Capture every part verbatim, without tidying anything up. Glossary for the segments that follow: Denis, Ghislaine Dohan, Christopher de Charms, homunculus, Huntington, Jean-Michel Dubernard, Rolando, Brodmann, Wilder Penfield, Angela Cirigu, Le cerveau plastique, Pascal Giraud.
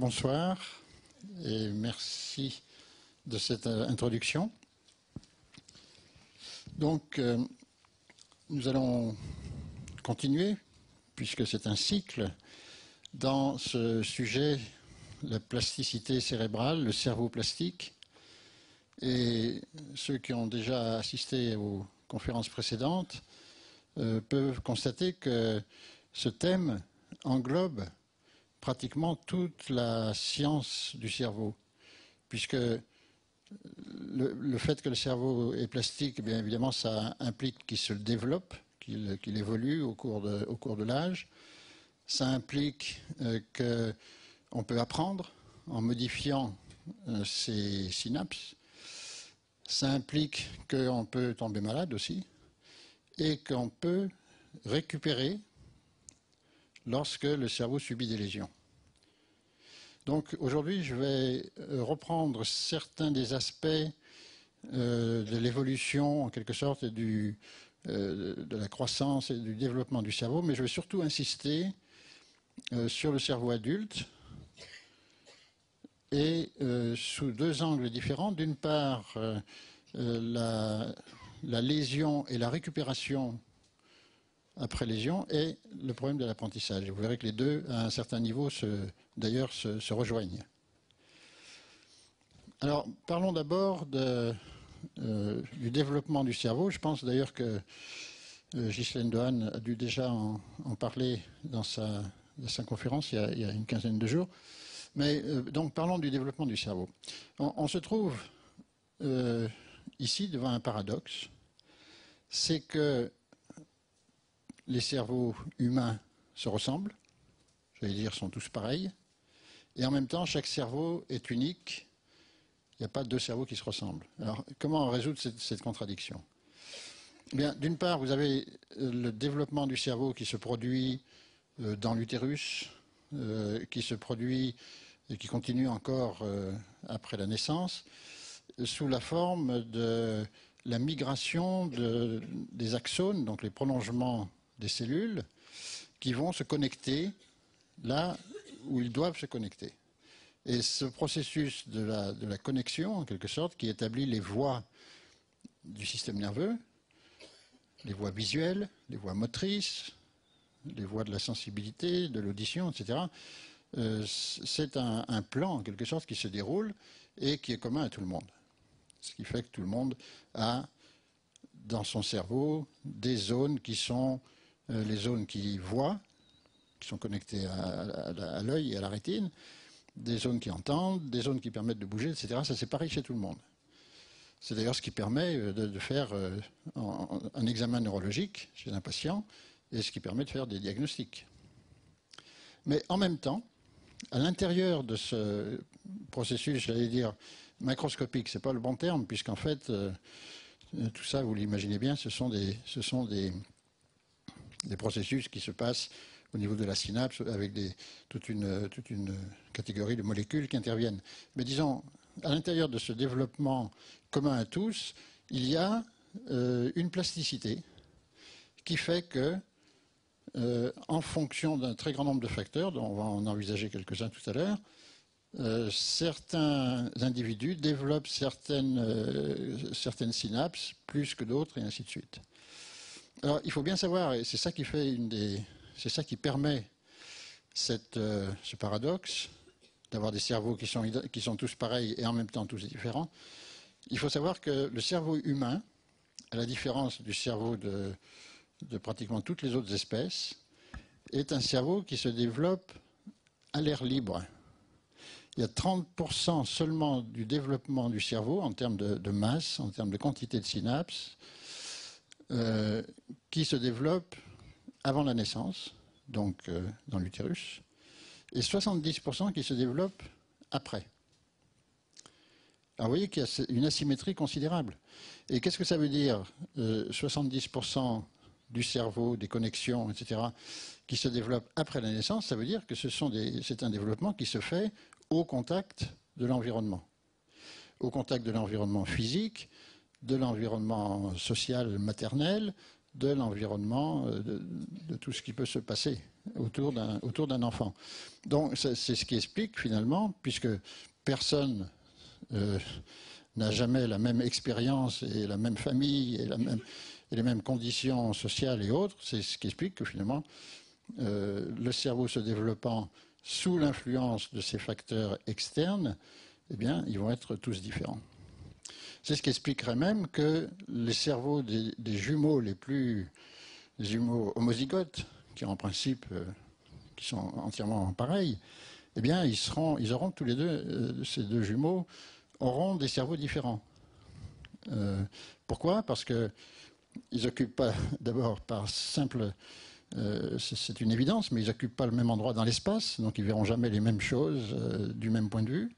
Bonsoir et merci de cette introduction. Donc, euh, nous allons continuer, puisque c'est un cycle, dans ce sujet, la plasticité cérébrale, le cerveau plastique. Et ceux qui ont déjà assisté aux conférences précédentes euh, peuvent constater que ce thème englobe pratiquement toute la science du cerveau, puisque le, le fait que le cerveau est plastique, bien évidemment, ça implique qu'il se développe, qu'il qu'il évolue au cours de, au cours de l'âge. Ça implique euh, qu'on peut apprendre en modifiant euh, ses synapses. Ça implique qu'on peut tomber malade aussi et qu'on peut récupérer lorsque le cerveau subit des lésions. Donc aujourd'hui, je vais reprendre certains des aspects euh, de l'évolution, en quelque sorte, et du, euh, de la croissance et du développement du cerveau, mais je vais surtout insister euh, sur le cerveau adulte et euh, sous deux angles différents. D'une part, euh, la, la lésion et la récupération après lésion et le problème de l'apprentissage. Vous verrez que les deux, à un certain niveau, d'ailleurs, se, se rejoignent. Alors, parlons d'abord euh, du développement du cerveau. Je pense d'ailleurs que euh, Ghislaine Dohan a dû déjà en, en parler dans sa, dans sa conférence il y, a, il y a une quinzaine de jours. Mais euh, donc, parlons du développement du cerveau. On, on se trouve euh, ici devant un paradoxe. C'est que les cerveaux humains se ressemblent, j'allais dire sont tous pareils, et en même temps chaque cerveau est unique, il n'y a pas deux cerveaux qui se ressemblent. Alors comment résoudre cette, cette contradiction? Bien, d'une part, vous avez le développement du cerveau qui se produit dans l'utérus, qui se produit et qui continue encore après la naissance, sous la forme de la migration de, des axones, donc les prolongements des cellules, qui vont se connecter là où ils doivent se connecter. Et ce processus de la, de la connexion, en quelque sorte, qui établit les voies du système nerveux, les voies visuelles, les voies motrices, les voies de la sensibilité, de l'audition, et cetera, euh, c'est un, un plan, en quelque sorte, qui se déroule et qui est commun à tout le monde. Ce qui fait que tout le monde a, dans son cerveau, des zones qui sont euh, les zones qui voient, qui sont connectées à, à, à l'œil et à la rétine, des zones qui entendent, des zones qui permettent de bouger, et cetera. Ça, c'est pareil chez tout le monde. C'est d'ailleurs ce qui permet de, de faire euh, un, un examen neurologique chez un patient et ce qui permet de faire des diagnostics. Mais en même temps, à l'intérieur de ce processus, j'allais dire, macroscopique, ce n'est pas le bon terme, puisqu'en fait, euh, tout ça, vous l'imaginez bien, ce sont, des, ce sont des, des processus qui se passent au niveau de la synapse, avec des, toute, une, toute une catégorie de molécules qui interviennent. Mais disons, à l'intérieur de ce développement commun à tous, il y a euh, une plasticité qui fait que, euh, en fonction d'un très grand nombre de facteurs, dont on va en envisager quelques-uns tout à l'heure, Euh, certains individus développent certaines, euh, certaines synapses plus que d'autres, et ainsi de suite. Alors, il faut bien savoir, et c'est ça qui fait une des, c'est ça qui permet cette, euh, ce paradoxe d'avoir des cerveaux qui sont, qui sont tous pareils et en même temps tous différents. Il faut savoir que le cerveau humain, à la différence du cerveau de, de pratiquement toutes les autres espèces, est un cerveau qui se développe à l'air libre. Il y a trente pour cent seulement du développement du cerveau, en termes de, de masse, en termes de quantité de synapses, euh, qui se développe avant la naissance, donc euh, dans l'utérus, et soixante-dix pour cent qui se développe après. Alors vous voyez qu'il y a une asymétrie considérable. Et qu'est-ce que ça veut dire, euh, soixante-dix pour cent du cerveau, des connexions, et cetera, qui se développent après la naissance? Ça veut dire que ce sont des, c'est un développement qui se fait au contact de l'environnement, au contact de l'environnement physique, de l'environnement social maternel, de l'environnement, de, de tout ce qui peut se passer autour d'un autour d'un enfant. Donc c'est ce qui explique finalement, puisque personne euh, n'a jamais la même expérience et la même famille et, la même, et les mêmes conditions sociales et autres, c'est ce qui explique que finalement euh, le cerveau se développant sous l'influence de ces facteurs externes, eh bien, ils vont être tous différents. C'est ce qui expliquerait même que les cerveaux des, des jumeaux les plus les jumeaux homozygotes, qui en principe euh, qui sont entièrement pareils, eh bien, ils seront, ils auront tous les deux, euh, ces deux jumeaux auront des cerveaux différents. Euh, pourquoi? Parce que ils occupent pas, d'abord par simple, euh, c'est une évidence, mais ils occupent pas le même endroit dans l'espace, donc ils verront jamais les mêmes choses euh, du même point de vue.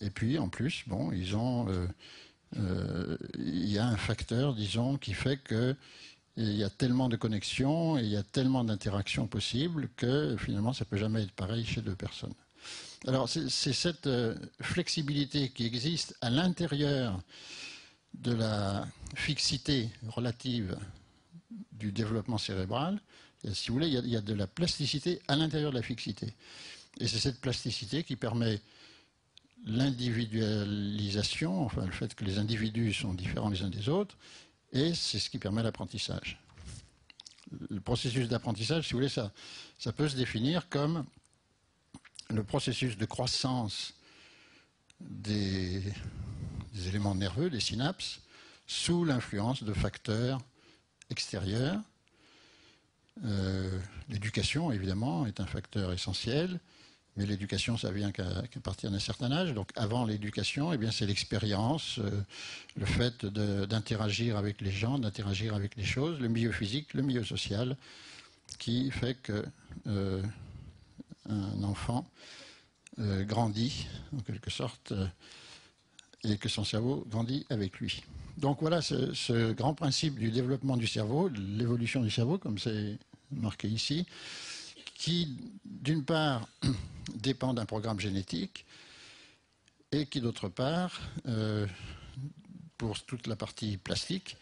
Et puis, en plus, bon, ils ont, euh, euh, y a un facteur, disons, qui fait que il y a tellement de connexions, il y a tellement d'interactions possibles que finalement, ça peut jamais être pareil chez deux personnes. Alors, c'est cette euh, flexibilité qui existe à l'intérieur de la fixité relative du développement cérébral. Et, si vous voulez, il y a, il y a de la plasticité à l'intérieur de la fixité. Et c'est cette plasticité qui permet l'individualisation, enfin le fait que les individus sont différents les uns des autres, et c'est ce qui permet l'apprentissage. Le processus d'apprentissage, si vous voulez, ça, ça peut se définir comme le processus de croissance des, des éléments nerveux, des synapses, sous l'influence de facteurs extérieurs. Euh, l'éducation, évidemment, est un facteur essentiel. Mais l'éducation, ça vient qu'à qu'à partir d'un certain âge. Donc, avant l'éducation, eh bien, c'est l'expérience, euh, le fait d'interagir avec les gens, d'interagir avec les choses, le milieu physique, le milieu social, qui fait que euh, un enfant euh, grandit, en quelque sorte, euh, et que son cerveau grandit avec lui. Donc, voilà ce, ce grand principe du développement du cerveau, de l'évolution du cerveau, comme c'est marqué ici, qui, d'une part, dépend d'un programme génétique et qui, d'autre part, euh, pour toute la partie plastique,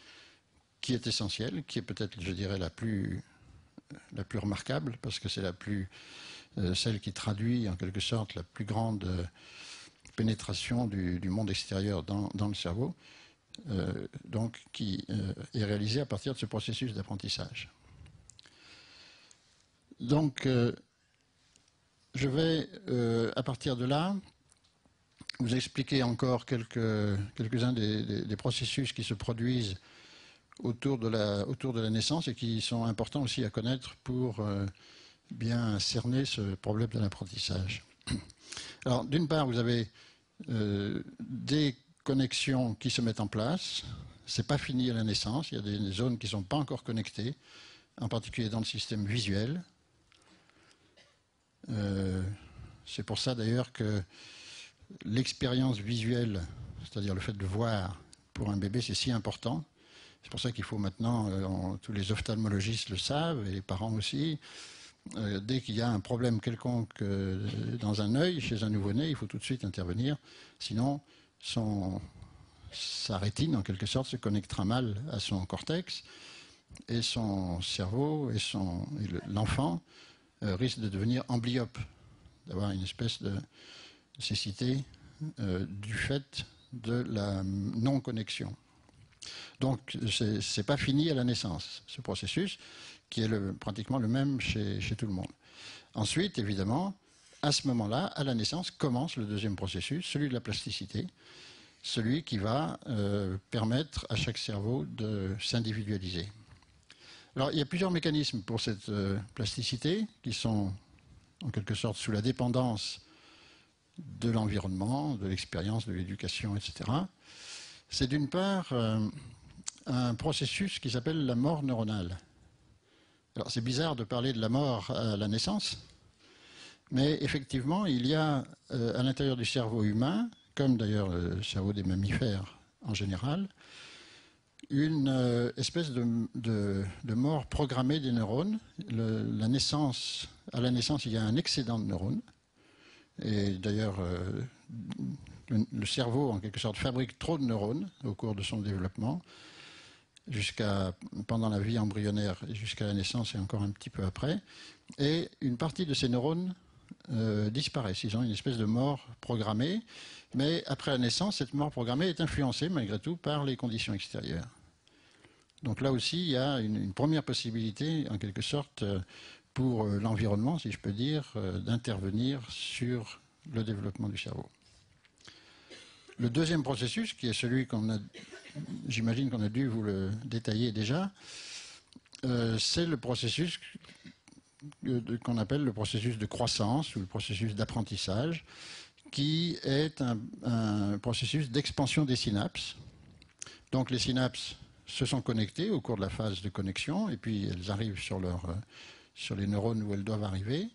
qui est essentielle, qui est peut-être, je dirais, la plus, la plus remarquable, parce que c'est la plus, euh, celle qui traduit, en quelque sorte, la plus grande euh, pénétration du, du monde extérieur dans, dans le cerveau, euh, donc qui euh, est réalisée à partir de ce processus d'apprentissage. Donc, euh, je vais, euh, à partir de là, vous expliquer encore quelques, quelques-uns des, des, des processus qui se produisent autour de, la, autour de la naissance et qui sont importants aussi à connaître pour euh, bien cerner ce problème de l'apprentissage. Alors, d'une part, vous avez euh, des connexions qui se mettent en place. C'est pas fini à la naissance. Il y a des, des zones qui ne sont pas encore connectées, en particulier dans le système visuel. Euh, c'est pour ça d'ailleurs que l'expérience visuelle, c'est-à-dire le fait de voir pour un bébé, c'est si important. C'est pour ça qu'il faut maintenant, euh, on, tous les ophtalmologistes le savent, et les parents aussi, euh, dès qu'il y a un problème quelconque euh, dans un œil, chez un nouveau-né, il faut tout de suite intervenir. Sinon, son, sa rétine, en quelque sorte, se connectera mal à son cortex, et son cerveau, et, et l'enfant, Euh, risque de devenir amblyope, d'avoir une espèce de cécité euh, du fait de la non-connexion. Donc, c'est pas fini à la naissance, ce processus, qui est le, pratiquement le même chez, chez tout le monde. Ensuite, évidemment, à ce moment-là, à la naissance, commence le deuxième processus, celui de la plasticité, celui qui va euh, permettre à chaque cerveau de s'individualiser. Alors, il y a plusieurs mécanismes pour cette euh, plasticité qui sont, en quelque sorte, sous la dépendance de l'environnement, de l'expérience, de l'éducation, et cetera. C'est d'une part euh, un processus qui s'appelle la mort neuronale. Alors, c'est bizarre de parler de la mort à la naissance, mais effectivement, il y a euh, à l'intérieur du cerveau humain, comme d'ailleurs le cerveau des mammifères en général, une espèce de, de, de mort programmée des neurones. Le, la naissance, à la naissance, il y a un excédent de neurones. Et d'ailleurs, euh, le cerveau, en quelque sorte, fabrique trop de neurones au cours de son développement. jusqu'à pendant la vie embryonnaire et jusqu'à la naissance et encore un petit peu après. Et une partie de ces neurones euh, disparaissent. Ils ont une espèce de mort programmée. Mais après la naissance, cette mort programmée est influencée malgré tout par les conditions extérieures. Donc là aussi, il y a une, une première possibilité, en quelque sorte, pour l'environnement, si je peux dire, d'intervenir sur le développement du cerveau. Le deuxième processus, qui est celui qu'on a, j'imagine qu'on a dû vous le détailler déjà, euh, c'est le processus qu'on appelle le processus de croissance ou le processus d'apprentissage, qui est un, un processus d'expansion des synapses. Donc les synapses se sont connectées au cours de la phase de connexion, et puis elles arrivent sur, leur, euh, sur les neurones où elles doivent arriver.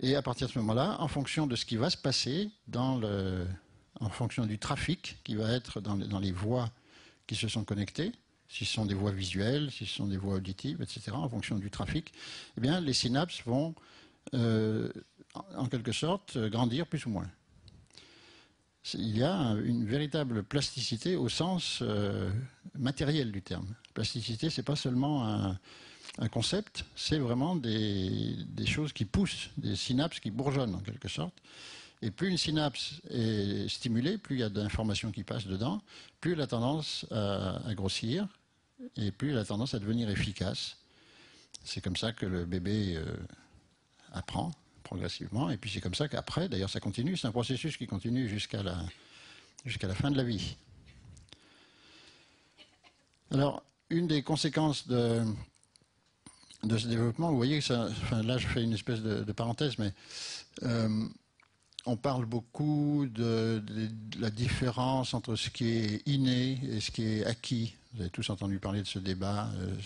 Et à partir de ce moment-là, en fonction de ce qui va se passer, dans le, en fonction du trafic qui va être dans, le, dans les voies qui se sont connectées, si ce sont des voies visuelles, si ce sont des voies auditives, et cetera, en fonction du trafic, eh bien, les synapses vont, euh, en quelque sorte, grandir plus ou moins. Il y a une véritable plasticité au sens euh, matériel du terme. Plasticité, ce n'est pas seulement un, un concept, c'est vraiment des, des choses qui poussent, des synapses qui bourgeonnent en quelque sorte. Et plus une synapse est stimulée, plus il y a d'informations qui passent dedans, plus elle a tendance à, à grossir et plus elle a tendance à devenir efficace. C'est comme ça que le bébé euh, apprend progressivement, et puis c'est comme ça qu'après, d'ailleurs ça continue, c'est un processus qui continue jusqu'à la, jusqu'à la fin de la vie. Alors, une des conséquences de, de ce développement, vous voyez que ça, enfin là je fais une espèce de, de parenthèse, mais euh, on parle beaucoup de, de, de la différence entre ce qui est inné et ce qui est acquis. Vous avez tous entendu parler de ce débat, euh,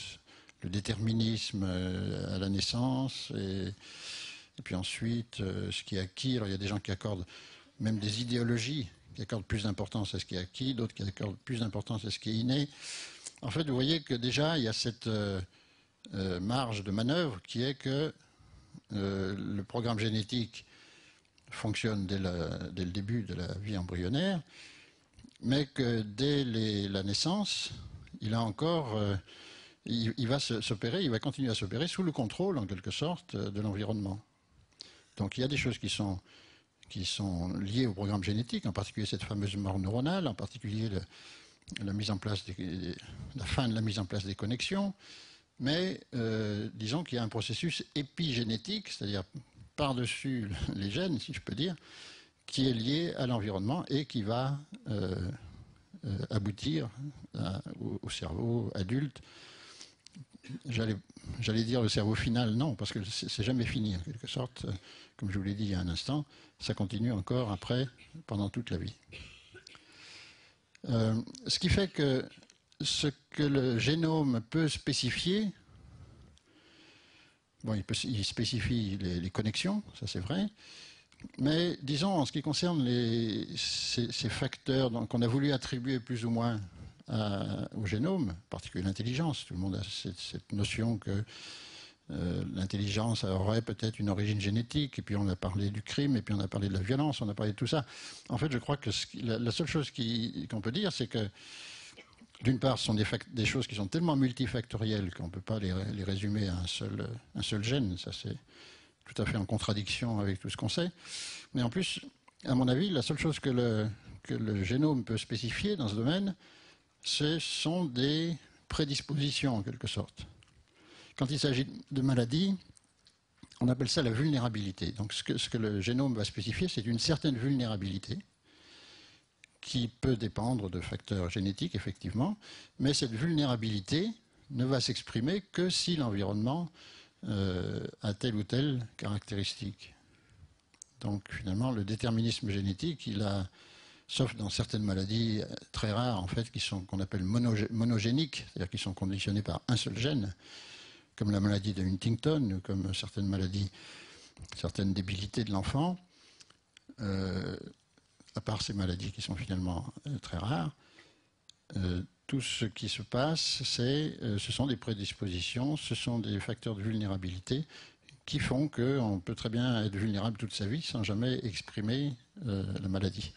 le déterminisme euh, à la naissance, et Et puis ensuite, euh, ce qui est acquis, alors il y a des gens qui accordent même des idéologies, qui accordent plus d'importance à ce qui est acquis, d'autres qui accordent plus d'importance à ce qui est inné. En fait, vous voyez que déjà, il y a cette euh, euh, marge de manœuvre qui est que euh, le programme génétique fonctionne dès, la, dès le début de la vie embryonnaire, mais que dès les, la naissance, il a encore... Euh, il, il va s'opérer, il va continuer à s'opérer sous le contrôle, en quelque sorte, de l'environnement. Donc il y a des choses qui sont, qui sont liées au programme génétique, en particulier cette fameuse mort neuronale, en particulier le, la, mise en place des, la fin de la mise en place des connexions. Mais euh, disons qu'il y a un processus épigénétique, c'est-à-dire par-dessus les gènes, si je peux dire, qui est lié à l'environnement et qui va euh, euh, aboutir à, au, au cerveau adulte. J'allais dire le cerveau final, non, parce que c'est jamais fini en quelque sorte. Comme je vous l'ai dit il y a un instant, ça continue encore après, pendant toute la vie. Euh, ce qui fait que ce que le génome peut spécifier, bon, il, peut, il spécifie les, les connexions, ça c'est vrai, mais disons en ce qui concerne les, ces, ces facteurs qu'on a voulu attribuer plus ou moins À, au génome, en particulier l'intelligence. Tout le monde a cette, cette notion que euh, l'intelligence aurait peut-être une origine génétique, et puis on a parlé du crime, et puis on a parlé de la violence, on a parlé de tout ça. En fait, je crois que ce, la, la seule chose qu'on peut dire, c'est que, d'une part, ce sont des, des choses qui sont tellement multifactorielles qu'on ne peut pas les, les résumer à un seul, un seul gène. Ça, c'est tout à fait en contradiction avec tout ce qu'on sait. Mais en plus, à mon avis, la seule chose que le, que le génome peut spécifier dans ce domaine, ce sont des prédispositions, en quelque sorte. Quand il s'agit de maladies, on appelle ça la vulnérabilité. Donc ce que, ce que le génome va spécifier, c'est une certaine vulnérabilité qui peut dépendre de facteurs génétiques, effectivement, mais cette vulnérabilité ne va s'exprimer que si l'environnement euh, a telle ou telle caractéristique. Donc finalement, le déterminisme génétique, il a... sauf dans certaines maladies très rares, en fait, qui sont qu'on appelle monogéniques, c'est-à-dire qui sont conditionnées par un seul gène, comme la maladie de Huntington, ou comme certaines maladies, certaines débilités de l'enfant. Euh, à part ces maladies qui sont finalement très rares, euh, tout ce qui se passe, c'est, euh, ce sont des prédispositions, ce sont des facteurs de vulnérabilité qui font qu'on peut très bien être vulnérable toute sa vie sans jamais exprimer euh, la maladie.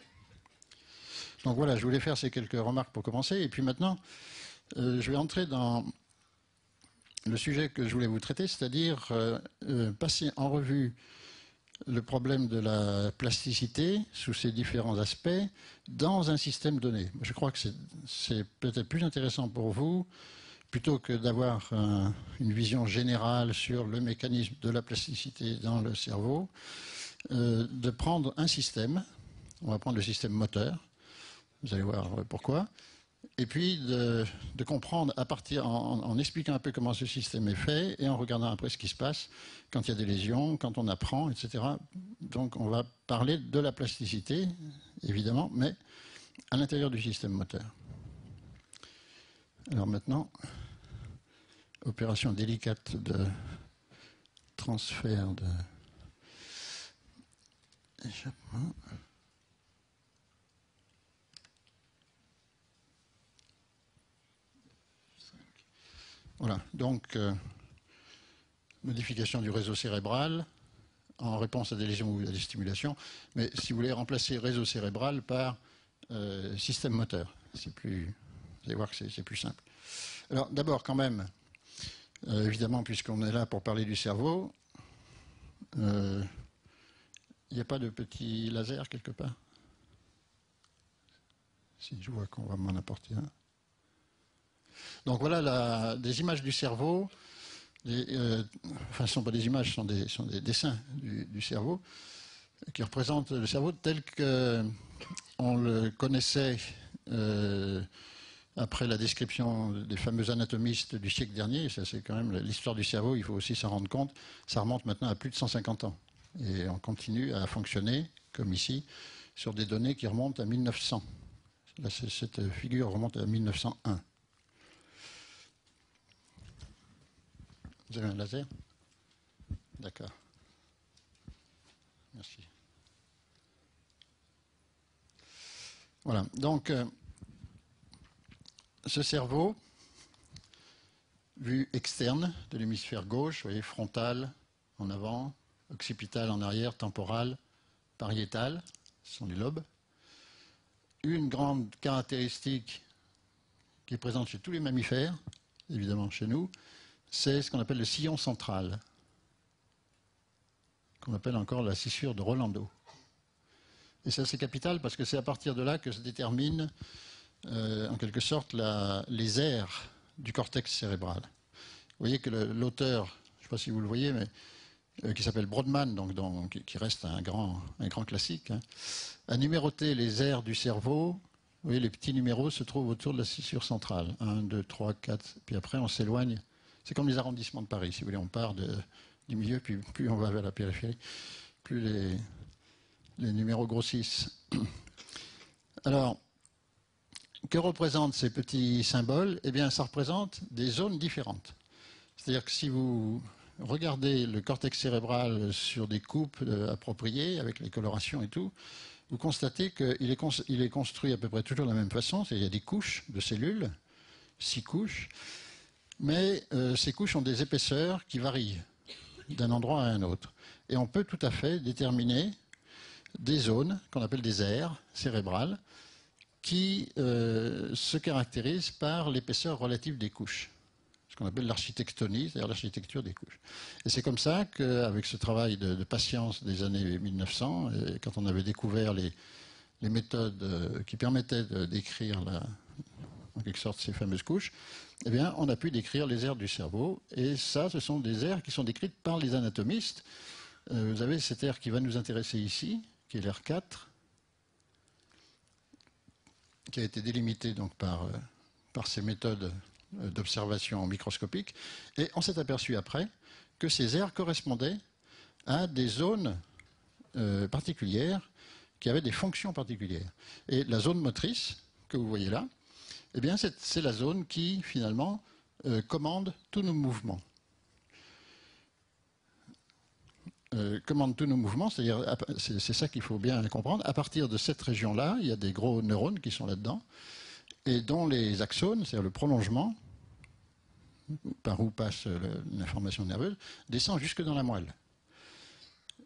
Donc voilà, je voulais faire ces quelques remarques pour commencer. Et puis maintenant, Euh, je vais entrer dans le sujet que je voulais vous traiter, c'est-à-dire euh, euh, passer en revue le problème de la plasticité sous ses différents aspects dans un système donné. Je crois que c'est peut-être plus intéressant pour vous, plutôt que d'avoir un, une vision générale sur le mécanisme de la plasticité dans le cerveau, euh, de prendre un système. On va prendre le système moteur, vous allez voir pourquoi, et puis de, de comprendre à partir, en, en expliquant un peu comment ce système est fait et en regardant après ce qui se passe quand il y a des lésions, quand on apprend, et cetera. Donc on va parler de la plasticité, évidemment, mais à l'intérieur du système moteur. Alors maintenant, opération délicate de transfert de échappement. Voilà, donc, euh, modification du réseau cérébral en réponse à des lésions ou à des stimulations. Mais si vous voulez remplacer réseau cérébral par euh, système moteur, c'est plus, vous allez voir que c'est plus simple. Alors d'abord quand même, euh, évidemment puisqu'on est là pour parler du cerveau, il euh, n'y a pas de petit laser quelque part? Si, je vois qu'on va m'en apporter un. Donc voilà la, des images du cerveau, des, euh, enfin ce ne sont pas des images, ce sont des, sont des dessins du, du cerveau, qui représentent le cerveau tel qu'on le connaissait euh, après la description des fameux anatomistes du siècle dernier. Ça c'est quand même l'histoire du cerveau, il faut aussi s'en rendre compte, ça remonte maintenant à plus de cent cinquante ans. Et on continue à fonctionner, comme ici, sur des données qui remontent à mille neuf cents. Là, cette figure remonte à mille neuf cent un. Vous avez un laser? D'accord. Merci. Voilà, donc euh, ce cerveau, vue externe de l'hémisphère gauche, vous voyez, frontal en avant, occipital en arrière, temporal, pariétal, ce sont les lobes. Une grande caractéristique qui est présente chez tous les mammifères, évidemment chez nous, c'est ce qu'on appelle le sillon central, qu'on appelle encore la scissure de Rolando. Et ça c'est capital parce que c'est à partir de là que se déterminent euh, en quelque sorte la, les aires du cortex cérébral. Vous voyez que l'auteur, je ne sais pas si vous le voyez, mais euh, qui s'appelle Brodmann, donc, donc, qui reste un grand, un grand classique, hein, a numéroté les aires du cerveau. Vous voyez, les petits numéros se trouvent autour de la scissure centrale. un, deux, trois, quatre, puis après on s'éloigne. C'est comme les arrondissements de Paris, si vous voulez, on part de, du milieu, puis plus on va vers la périphérie, plus les, les numéros grossissent. Alors, que représentent ces petits symboles? Eh bien, ça représente des zones différentes. C'est-à-dire que si vous regardez le cortex cérébral sur des coupes appropriées, avec les colorations et tout, vous constatez qu'il est, il est construit à peu près toujours de la même façon, c'est-à-dire qu'il y a des couches de cellules, six couches, mais euh, ces couches ont des épaisseurs qui varient d'un endroit à un autre. Et on peut tout à fait déterminer des zones, qu'on appelle des aires cérébrales, qui euh, se caractérisent par l'épaisseur relative des couches. Ce qu'on appelle l'architectonie, c'est-à-dire l'architecture des couches. Et c'est comme ça qu'avec ce travail de, de patience des années mille neuf cents, et quand on avait découvert les, les méthodes qui permettaient de décrire la... en quelque sorte ces fameuses couches, eh bien, on a pu décrire les aires du cerveau. Et ça, ce sont des aires qui sont décrites par les anatomistes. Euh, vous avez cette aire qui va nous intéresser ici, qui est l'aire quatre, qui a été délimitée donc, par, euh, par ces méthodes euh, d'observation microscopique. Et on s'est aperçu après que ces aires correspondaient à des zones euh, particulières qui avaient des fonctions particulières. Et la zone motrice, que vous voyez là, eh bien, c'est la zone qui, finalement, euh, commande tous nos mouvements. Euh, commande tous nos mouvements, c'est-à-dire, c'est ça qu'il faut bien comprendre. À partir de cette région-là, il y a des gros neurones qui sont là-dedans, et dont les axones, c'est-à-dire le prolongement, par où passe l'information nerveuse, descend jusque dans la moelle.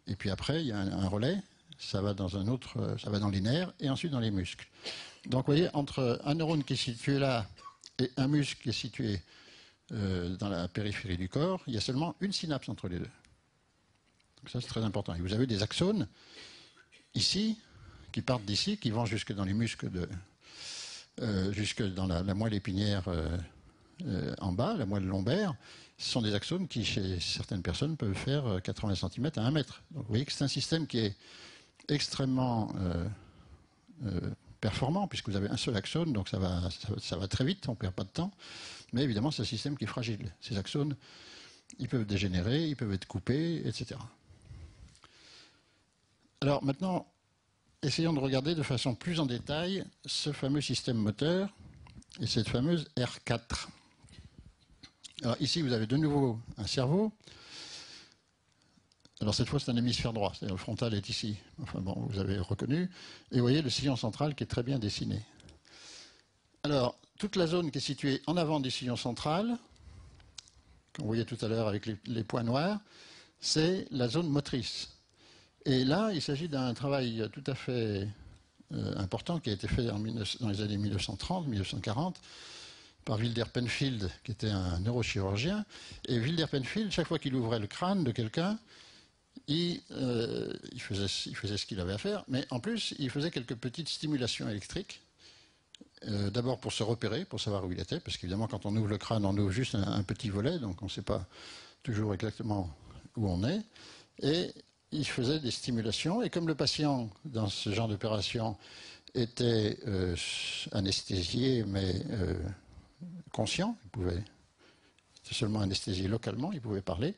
Et puis après, il y a un, un relais, ça va dans un autre, ça va dans les nerfs, et ensuite dans les muscles. Donc, vous voyez, entre un neurone qui est situé là et un muscle qui est situé euh, dans la périphérie du corps, il y a seulement une synapse entre les deux. Donc ça, c'est très important. Et vous avez des axones, ici, qui partent d'ici, qui vont jusque dans les muscles, de, euh, jusque dans la, la moelle épinière euh, euh, en bas, la moelle lombaire. Ce sont des axones qui, chez certaines personnes, peuvent faire quatre-vingts centimètres à un mètre. Donc vous voyez que c'est un système qui est extrêmement euh, euh, performant, puisque vous avez un seul axone, donc ça va, ça, ça va très vite, on ne perd pas de temps. Mais évidemment, c'est un système qui est fragile. Ces axones, ils peuvent dégénérer, ils peuvent être coupés, et cetera. Alors maintenant, essayons de regarder de façon plus en détail ce fameux système moteur et cette fameuse R quatre. Alors ici, vous avez de nouveau un cerveau. Alors cette fois, c'est un hémisphère droit, c'est-à-dire le frontal est ici. Enfin bon, vous avez reconnu. Et vous voyez le sillon central qui est très bien dessiné. Alors, toute la zone qui est située en avant du sillon central, qu'on voyait tout à l'heure avec les, les points noirs, c'est la zone motrice. Et là, il s'agit d'un travail tout à fait euh, important qui a été fait en dans les années mille neuf cent trente mille neuf cent quarante par Wilder Penfield, qui était un neurochirurgien. Et Wilder Penfield, chaque fois qu'il ouvrait le crâne de quelqu'un, il, euh, il, faisait, il faisait ce qu'il avait à faire, mais en plus, il faisait quelques petites stimulations électriques, euh, d'abord pour se repérer, pour savoir où il était, parce qu'évidemment, quand on ouvre le crâne, on ouvre juste un, un petit volet, donc on ne sait pas toujours exactement où on est. Et il faisait des stimulations, et comme le patient, dans ce genre d'opération, était euh, anesthésié, mais euh, conscient, il pouvait, c'était seulement anesthésié localement, il pouvait parler,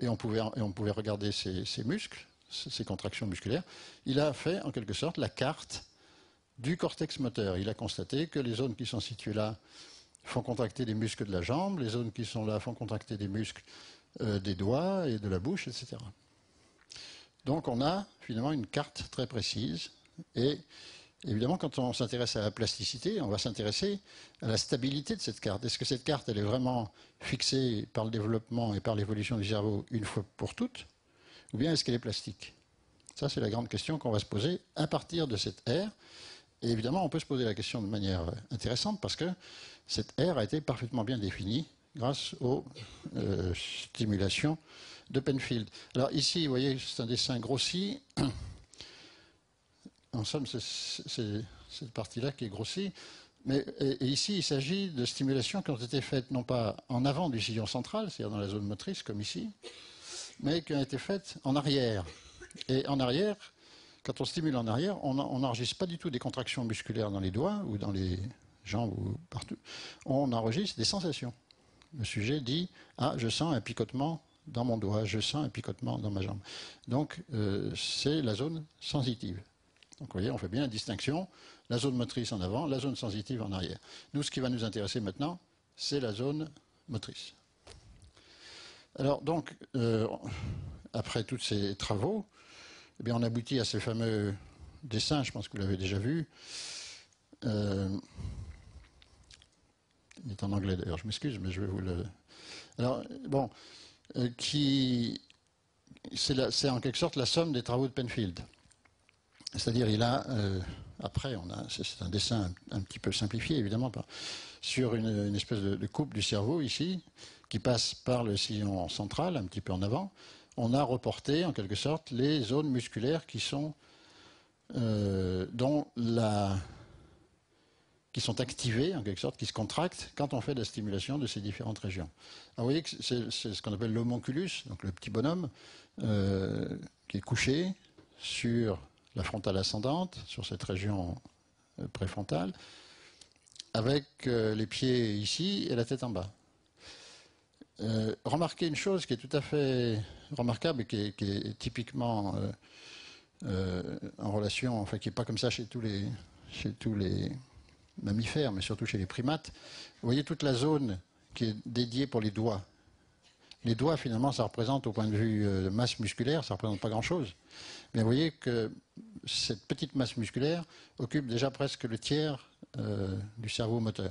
et on pouvait, et on pouvait regarder ses, ses muscles, ses contractions musculaires, il a fait, en quelque sorte, la carte du cortex moteur. Il a constaté que les zones qui sont situées là font contracter les muscles de la jambe, les zones qui sont là font contracter des muscles euh, des doigts et de la bouche, et cetera. Donc on a finalement une carte très précise, et évidemment quand on s'intéresse à la plasticité, on va s'intéresser à la stabilité de cette carte. Est-ce que cette carte elle est vraiment fixée par le développement et par l'évolution du cerveau une fois pour toutes, ou bien est-ce qu'elle est plastique? Ça c'est la grande question qu'on va se poser à partir de cette R, et évidemment on peut se poser la question de manière intéressante parce que cette R a été parfaitement bien définie grâce aux euh, stimulations de Penfield. Alors ici, vous voyez, c'est un dessin grossi. En somme, c'est cette partie-là qui est grossie. Mais, et, et ici, il s'agit de stimulations qui ont été faites, non pas en avant du sillon central, c'est-à-dire dans la zone motrice, comme ici, mais qui ont été faites en arrière. Et en arrière, quand on stimule en arrière, on n'enregistre pas du tout des contractions musculaires dans les doigts ou dans les jambes ou partout. On enregistre des sensations. Le sujet dit « Ah, je sens un picotement » dans mon doigt, je sens un picotement dans ma jambe. Donc, euh, c'est la zone sensitive. Donc, vous voyez, on fait bien la distinction, la zone motrice en avant, la zone sensitive en arrière. Nous, ce qui va nous intéresser maintenant, c'est la zone motrice. Alors, donc, euh, après tous ces travaux, eh bien, on aboutit à ces fameux dessins, je pense que vous l'avez déjà vu. Euh, il est en anglais, d'ailleurs, je m'excuse, mais je vais vous le... Alors, bon... qui c'est en quelque sorte la somme des travaux de Penfield. C'est-à-dire, il a, euh, après, c'est un dessin un, un petit peu simplifié, évidemment, par, sur une, une espèce de, de coupe du cerveau, ici, qui passe par le sillon central, un petit peu en avant. On a reporté, en quelque sorte, les zones musculaires qui sont, euh, dont la, qui sont activées, en quelque sorte, qui se contractent quand on fait de la stimulation de ces différentes régions. Alors vous voyez que c'est ce qu'on appelle l'homonculus, donc le petit bonhomme euh, qui est couché sur la frontale ascendante, sur cette région préfrontale, avec euh, les pieds ici et la tête en bas. Euh, remarquez une chose qui est tout à fait remarquable et qui est, qui est typiquement euh, euh, en relation, enfin qui n'est pas comme ça chez tous les, chez tous les mammifères, mais surtout chez les primates. Vous voyez toute la zone qui est dédié pour les doigts. Les doigts, finalement, ça représente, au point de vue euh, masse musculaire, ça ne représente pas grand-chose. Mais vous voyez que cette petite masse musculaire occupe déjà presque le tiers euh, du cerveau moteur.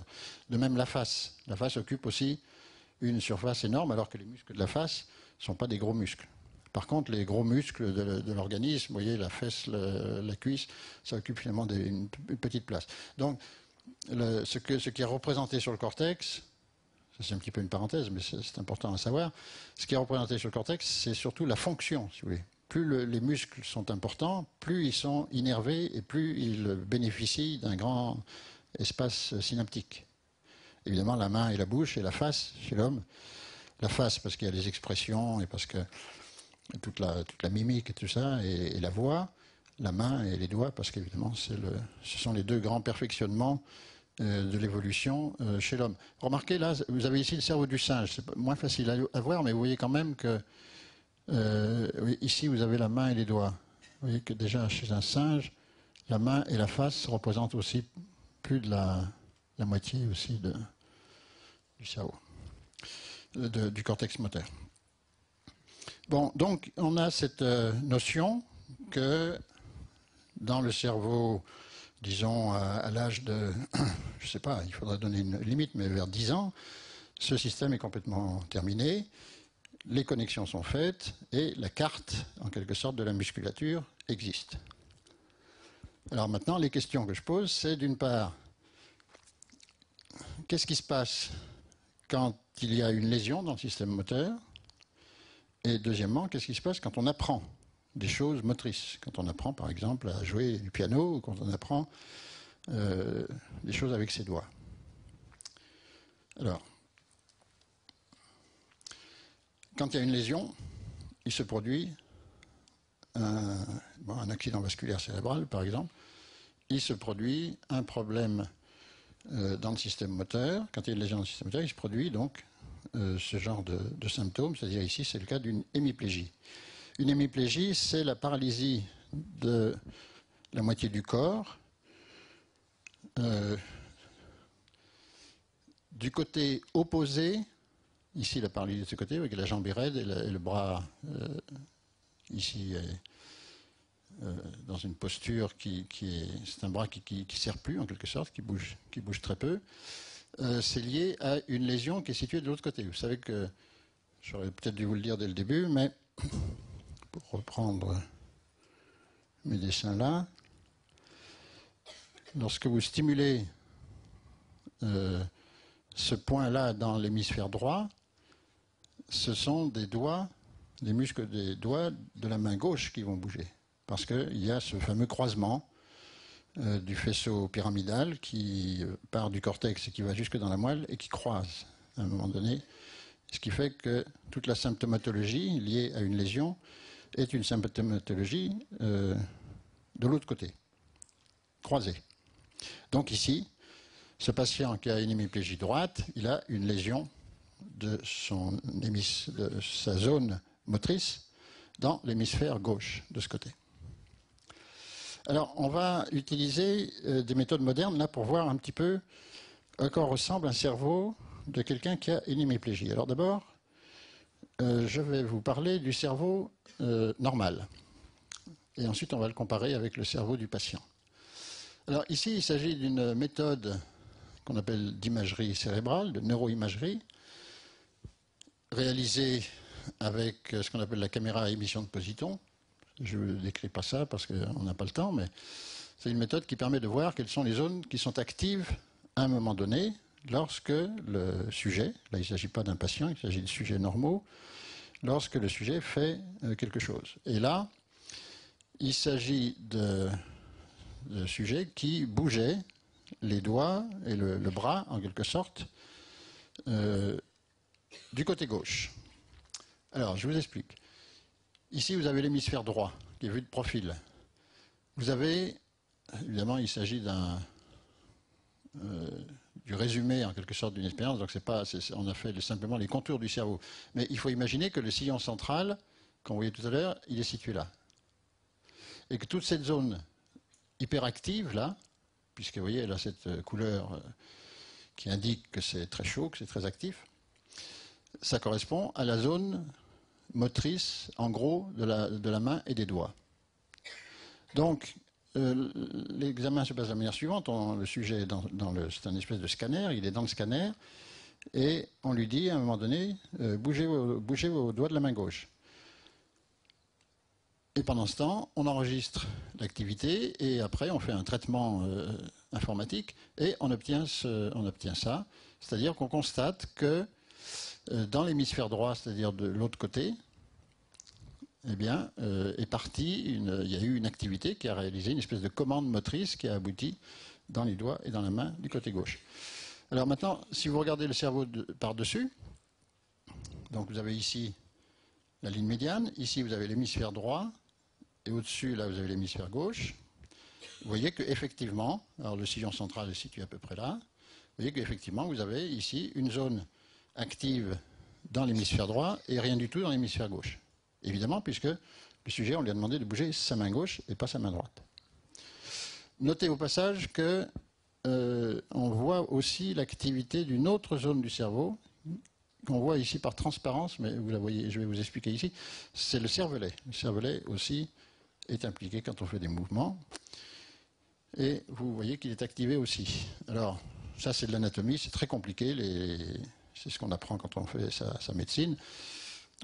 De même, la face. La face occupe aussi une surface énorme, alors que les muscles de la face ne sont pas des gros muscles. Par contre, les gros muscles de, de l'organisme, vous voyez, la fesse, la, la cuisse, ça occupe finalement des, une, une petite place. Donc, le, ce, que, ce qui est représenté sur le cortex, ça c'est un petit peu une parenthèse, mais c'est important à savoir, ce qui est représenté sur le cortex, c'est surtout la fonction, si vous voulez. Plus le, les muscles sont importants, plus ils sont innervés et plus ils bénéficient d'un grand espace synaptique. Évidemment, la main et la bouche et la face chez l'homme. La face, parce qu'il y a les expressions et parce que toute la, toute la mimique et tout ça, et, et la voix, la main et les doigts, parce qu'évidemment, le, ce sont les deux grands perfectionnements euh, de l'évolution euh, chez l'homme. Remarquez, là, vous avez ici le cerveau du singe. C'est moins facile à, à voir, mais vous voyez quand même que euh, ici, vous avez la main et les doigts. Vous voyez que déjà, chez un singe, la main et la face représentent aussi plus de la... la moitié aussi de, du cerveau, de, du cortex moteur. Bon, donc on a cette notion que dans le cerveau, disons à, à l'âge de, je sais pas, il faudra donner une limite, mais vers dix ans, ce système est complètement terminé, les connexions sont faites et la carte, en quelque sorte, de la musculature existe. Alors maintenant, les questions que je pose, c'est d'une part, qu'est-ce qui se passe quand il y a une lésion dans le système moteur? Et deuxièmement, qu'est-ce qui se passe quand on apprend des choses motrices? Quand on apprend, par exemple, à jouer du piano, ou quand on apprend euh, des choses avec ses doigts. Alors, quand il y a une lésion, il se produit un, bon, un accident vasculaire cérébral, par exemple. Il se produit un problème... Euh, dans le système moteur, quand il y a une lésion dans le système moteur, il se produit donc euh, ce genre de, de symptômes, c'est-à-dire ici c'est le cas d'une hémiplégie. Une hémiplégie, c'est la paralysie de la moitié du corps, euh, du côté opposé, ici la paralysie de ce côté, avec la jambe raide et, la, et le bras euh, ici est, euh, dans une posture qui, qui est, c'est un bras qui, qui, qui sert plus en quelque sorte, qui bouge. qui bouge très peu, euh, c'est lié à une lésion qui est située de l'autre côté. Vous savez que, j'aurais peut-être dû vous le dire dès le début, mais pour reprendre mes dessins là, lorsque vous stimulez euh, ce point-là dans l'hémisphère droit, ce sont des doigts, des muscles des doigts de la main gauche qui vont bouger, parce qu'il y a ce fameux croisement Euh, du faisceau pyramidal qui euh, part du cortex et qui va jusque dans la moelle et qui croise à un moment donné. Ce qui fait que toute la symptomatologie liée à une lésion est une symptomatologie euh, de l'autre côté, croisée. Donc ici, ce patient qui a une hémiplégie droite, il a une lésion de, son hémis, de sa zone motrice dans l'hémisphère gauche de ce côté. Alors, on va utiliser euh, des méthodes modernes là pour voir un petit peu à quoi ressemble un cerveau de quelqu'un qui a une hémiplégie. Alors d'abord, euh, je vais vous parler du cerveau euh, normal. Et ensuite, on va le comparer avec le cerveau du patient. Alors ici, il s'agit d'une méthode qu'on appelle d'imagerie cérébrale, de neuroimagerie, réalisée avec euh, ce qu'on appelle la caméra à émission de positons. Je ne décris pas ça parce qu'on n'a pas le temps, mais c'est une méthode qui permet de voir quelles sont les zones qui sont actives à un moment donné lorsque le sujet, là il ne s'agit pas d'un patient, il s'agit de sujets normaux, lorsque le sujet fait quelque chose. Et là, il s'agit de, de sujets qui bougeaient les doigts et le, le bras, en quelque sorte, euh, du côté gauche. Alors, je vous explique. Ici, vous avez l'hémisphère droit, qui est vu de profil. Vous avez, évidemment, il s'agit d'un euh, du résumé, en quelque sorte, d'une expérience, donc c'est pas, on a fait simplement les contours du cerveau. Mais il faut imaginer que le sillon central, qu'on voyait tout à l'heure, il est situé là. Et que toute cette zone hyperactive, là, puisque vous voyez, elle a cette couleur qui indique que c'est très chaud, que c'est très actif, ça correspond à la zone... motrice, en gros, de la, de la main et des doigts. Donc, euh, l'examen se passe de la manière suivante. On, le sujet, c'est un espèce de scanner, il est dans le scanner, et on lui dit, à un moment donné, euh, bougez, bougez vos doigts de la main gauche. Et pendant ce temps, on enregistre l'activité et après on fait un traitement euh, informatique et on obtient, ce, on obtient ça. C'est-à-dire qu'on constate que euh, dans l'hémisphère droit, c'est-à-dire de l'autre côté, eh bien, euh, est partie une, il y a eu une activité qui a réalisé une espèce de commande motrice qui a abouti dans les doigts et dans la main du côté gauche. Alors maintenant, si vous regardez le cerveau de, par-dessus, donc vous avez ici la ligne médiane, ici vous avez l'hémisphère droit, et au-dessus, là, vous avez l'hémisphère gauche. Vous voyez qu'effectivement, alors le sillon central est situé à peu près là, vous voyez qu'effectivement, vous avez ici une zone active dans l'hémisphère droit et rien du tout dans l'hémisphère gauche. Évidemment, puisque le sujet, on lui a demandé de bouger sa main gauche et pas sa main droite. Notez au passage que euh, on voit aussi l'activité d'une autre zone du cerveau, qu'on voit ici par transparence, mais vous la voyez, je vais vous expliquer ici, c'est le cervelet. Le cervelet aussi est impliqué quand on fait des mouvements. Et vous voyez qu'il est activé aussi. Alors, ça c'est de l'anatomie, c'est très compliqué, les... c'est ce qu'on apprend quand on fait sa, sa médecine.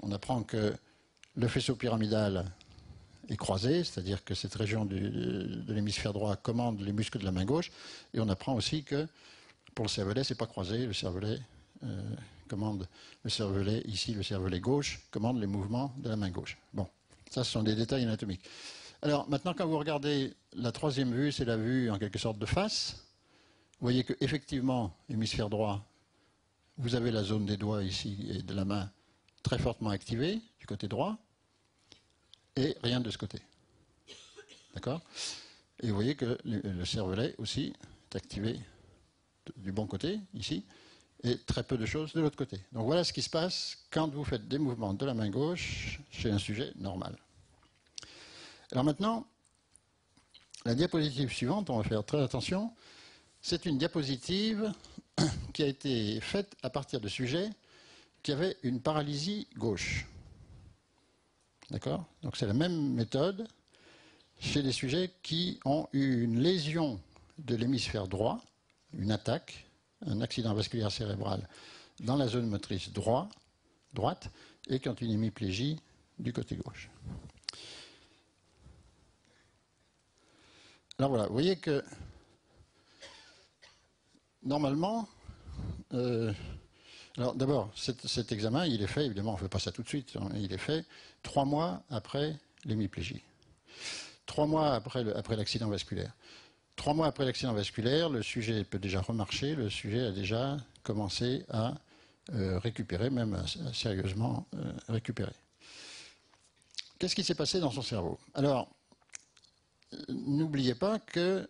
On apprend que le faisceau pyramidal est croisé, c'est-à-dire que cette région du, de l'hémisphère droit commande les muscles de la main gauche, et on apprend aussi que pour le cervelet, c'est pas croisé, le cervelet... Euh, commande le cervelet, ici le cervelet gauche, commande les mouvements de la main gauche. Bon, ça ce sont des détails anatomiques. Alors maintenant quand vous regardez la troisième vue, c'est la vue en quelque sorte de face, vous voyez qu'effectivement, hémisphère droit, vous avez la zone des doigts ici et de la main très fortement activée, du côté droit, et rien de ce côté. D'accord? Et vous voyez que le cervelet aussi est activé du bon côté, ici, et très peu de choses de l'autre côté. Donc voilà ce qui se passe quand vous faites des mouvements de la main gauche chez un sujet normal. Alors maintenant, la diapositive suivante, on va faire très attention, c'est une diapositive qui a été faite à partir de sujets qui avaient une paralysie gauche. D'accord? Donc c'est la même méthode chez les sujets qui ont eu une lésion de l'hémisphère droit, une attaque, un accident vasculaire cérébral dans la zone motrice droit, droite et qui ont une hémiplégie du côté gauche. Alors voilà, vous voyez que normalement, euh, alors d'abord cet, cet examen il est fait, évidemment on ne fait pas ça tout de suite, hein, il est fait trois mois après l'hémiplégie, trois mois après le, après l'accident vasculaire. Trois mois après l'accident vasculaire, le sujet peut déjà remarcher, le sujet a déjà commencé à euh, récupérer, même à, à sérieusement euh, récupérer. Qu'est-ce qui s'est passé dans son cerveau? Alors, n'oubliez pas que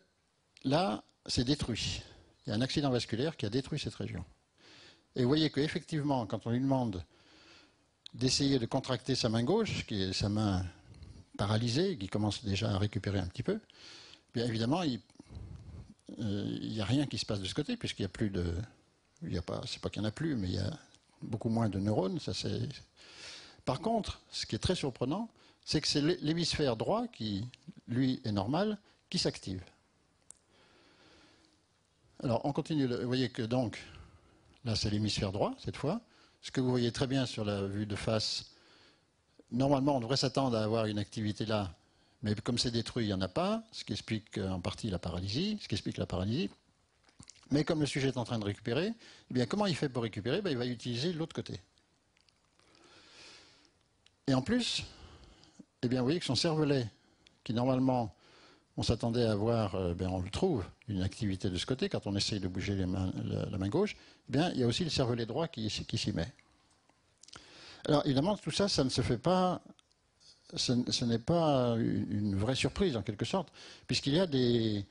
là, c'est détruit. Il y a un accident vasculaire qui a détruit cette région. Et vous voyez qu'effectivement, quand on lui demande d'essayer de contracter sa main gauche, qui est sa main paralysée, qui commence déjà à récupérer un petit peu, bien évidemment, il n'y euh, a rien qui se passe de ce côté, puisqu'il n'y a plus de... Y a pas, c'est pas qu'il n'y en a plus, mais il y a beaucoup moins de neurones. Ça c'est... Par contre, ce qui est très surprenant, c'est que c'est l'hémisphère droit, qui, lui, est normal, qui s'active. Alors, on continue. Vous voyez que, donc, là, c'est l'hémisphère droit, cette fois. Ce que vous voyez très bien sur la vue de face, normalement, on devrait s'attendre à avoir une activité là, mais comme c'est détruit, il n'y en a pas, ce qui explique en partie la paralysie, ce qui explique la paralysie. Mais comme le sujet est en train de récupérer, eh bien comment il fait pour récupérer? Ben, il va utiliser l'autre côté. Et en plus, eh bien, vous voyez que son cervelet, qui normalement, on s'attendait à avoir, eh bien, on le trouve, une activité de ce côté, quand on essaye de bouger les mains, la, la main gauche, eh bien, il y a aussi le cervelet droit qui, qui s'y met. Alors évidemment, tout ça, ça ne se fait pas... Ce n'est pas une vraie surprise, en quelque sorte, puisqu'il y a des...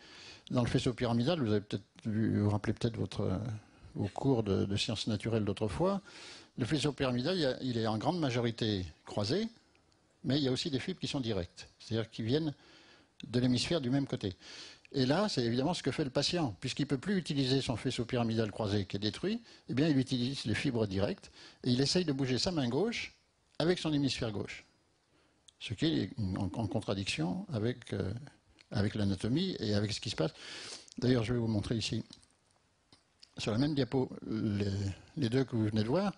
Dans le faisceau pyramidal, vous avez peut-être vu, vous rappelez peut-être votre... vos cours de, de sciences naturelles d'autrefois, le faisceau pyramidal, il est en grande majorité croisé, mais il y a aussi des fibres qui sont directes, c'est-à-dire qui viennent de l'hémisphère du même côté. Et là, c'est évidemment ce que fait le patient, puisqu'il ne peut plus utiliser son faisceau pyramidal croisé qui est détruit, eh bien il utilise les fibres directes, et il essaye de bouger sa main gauche avec son hémisphère gauche. Ce qui est en contradiction avec, euh, avec l'anatomie et avec ce qui se passe. D'ailleurs, je vais vous montrer ici, sur la même diapo, les, les deux que vous venez de voir.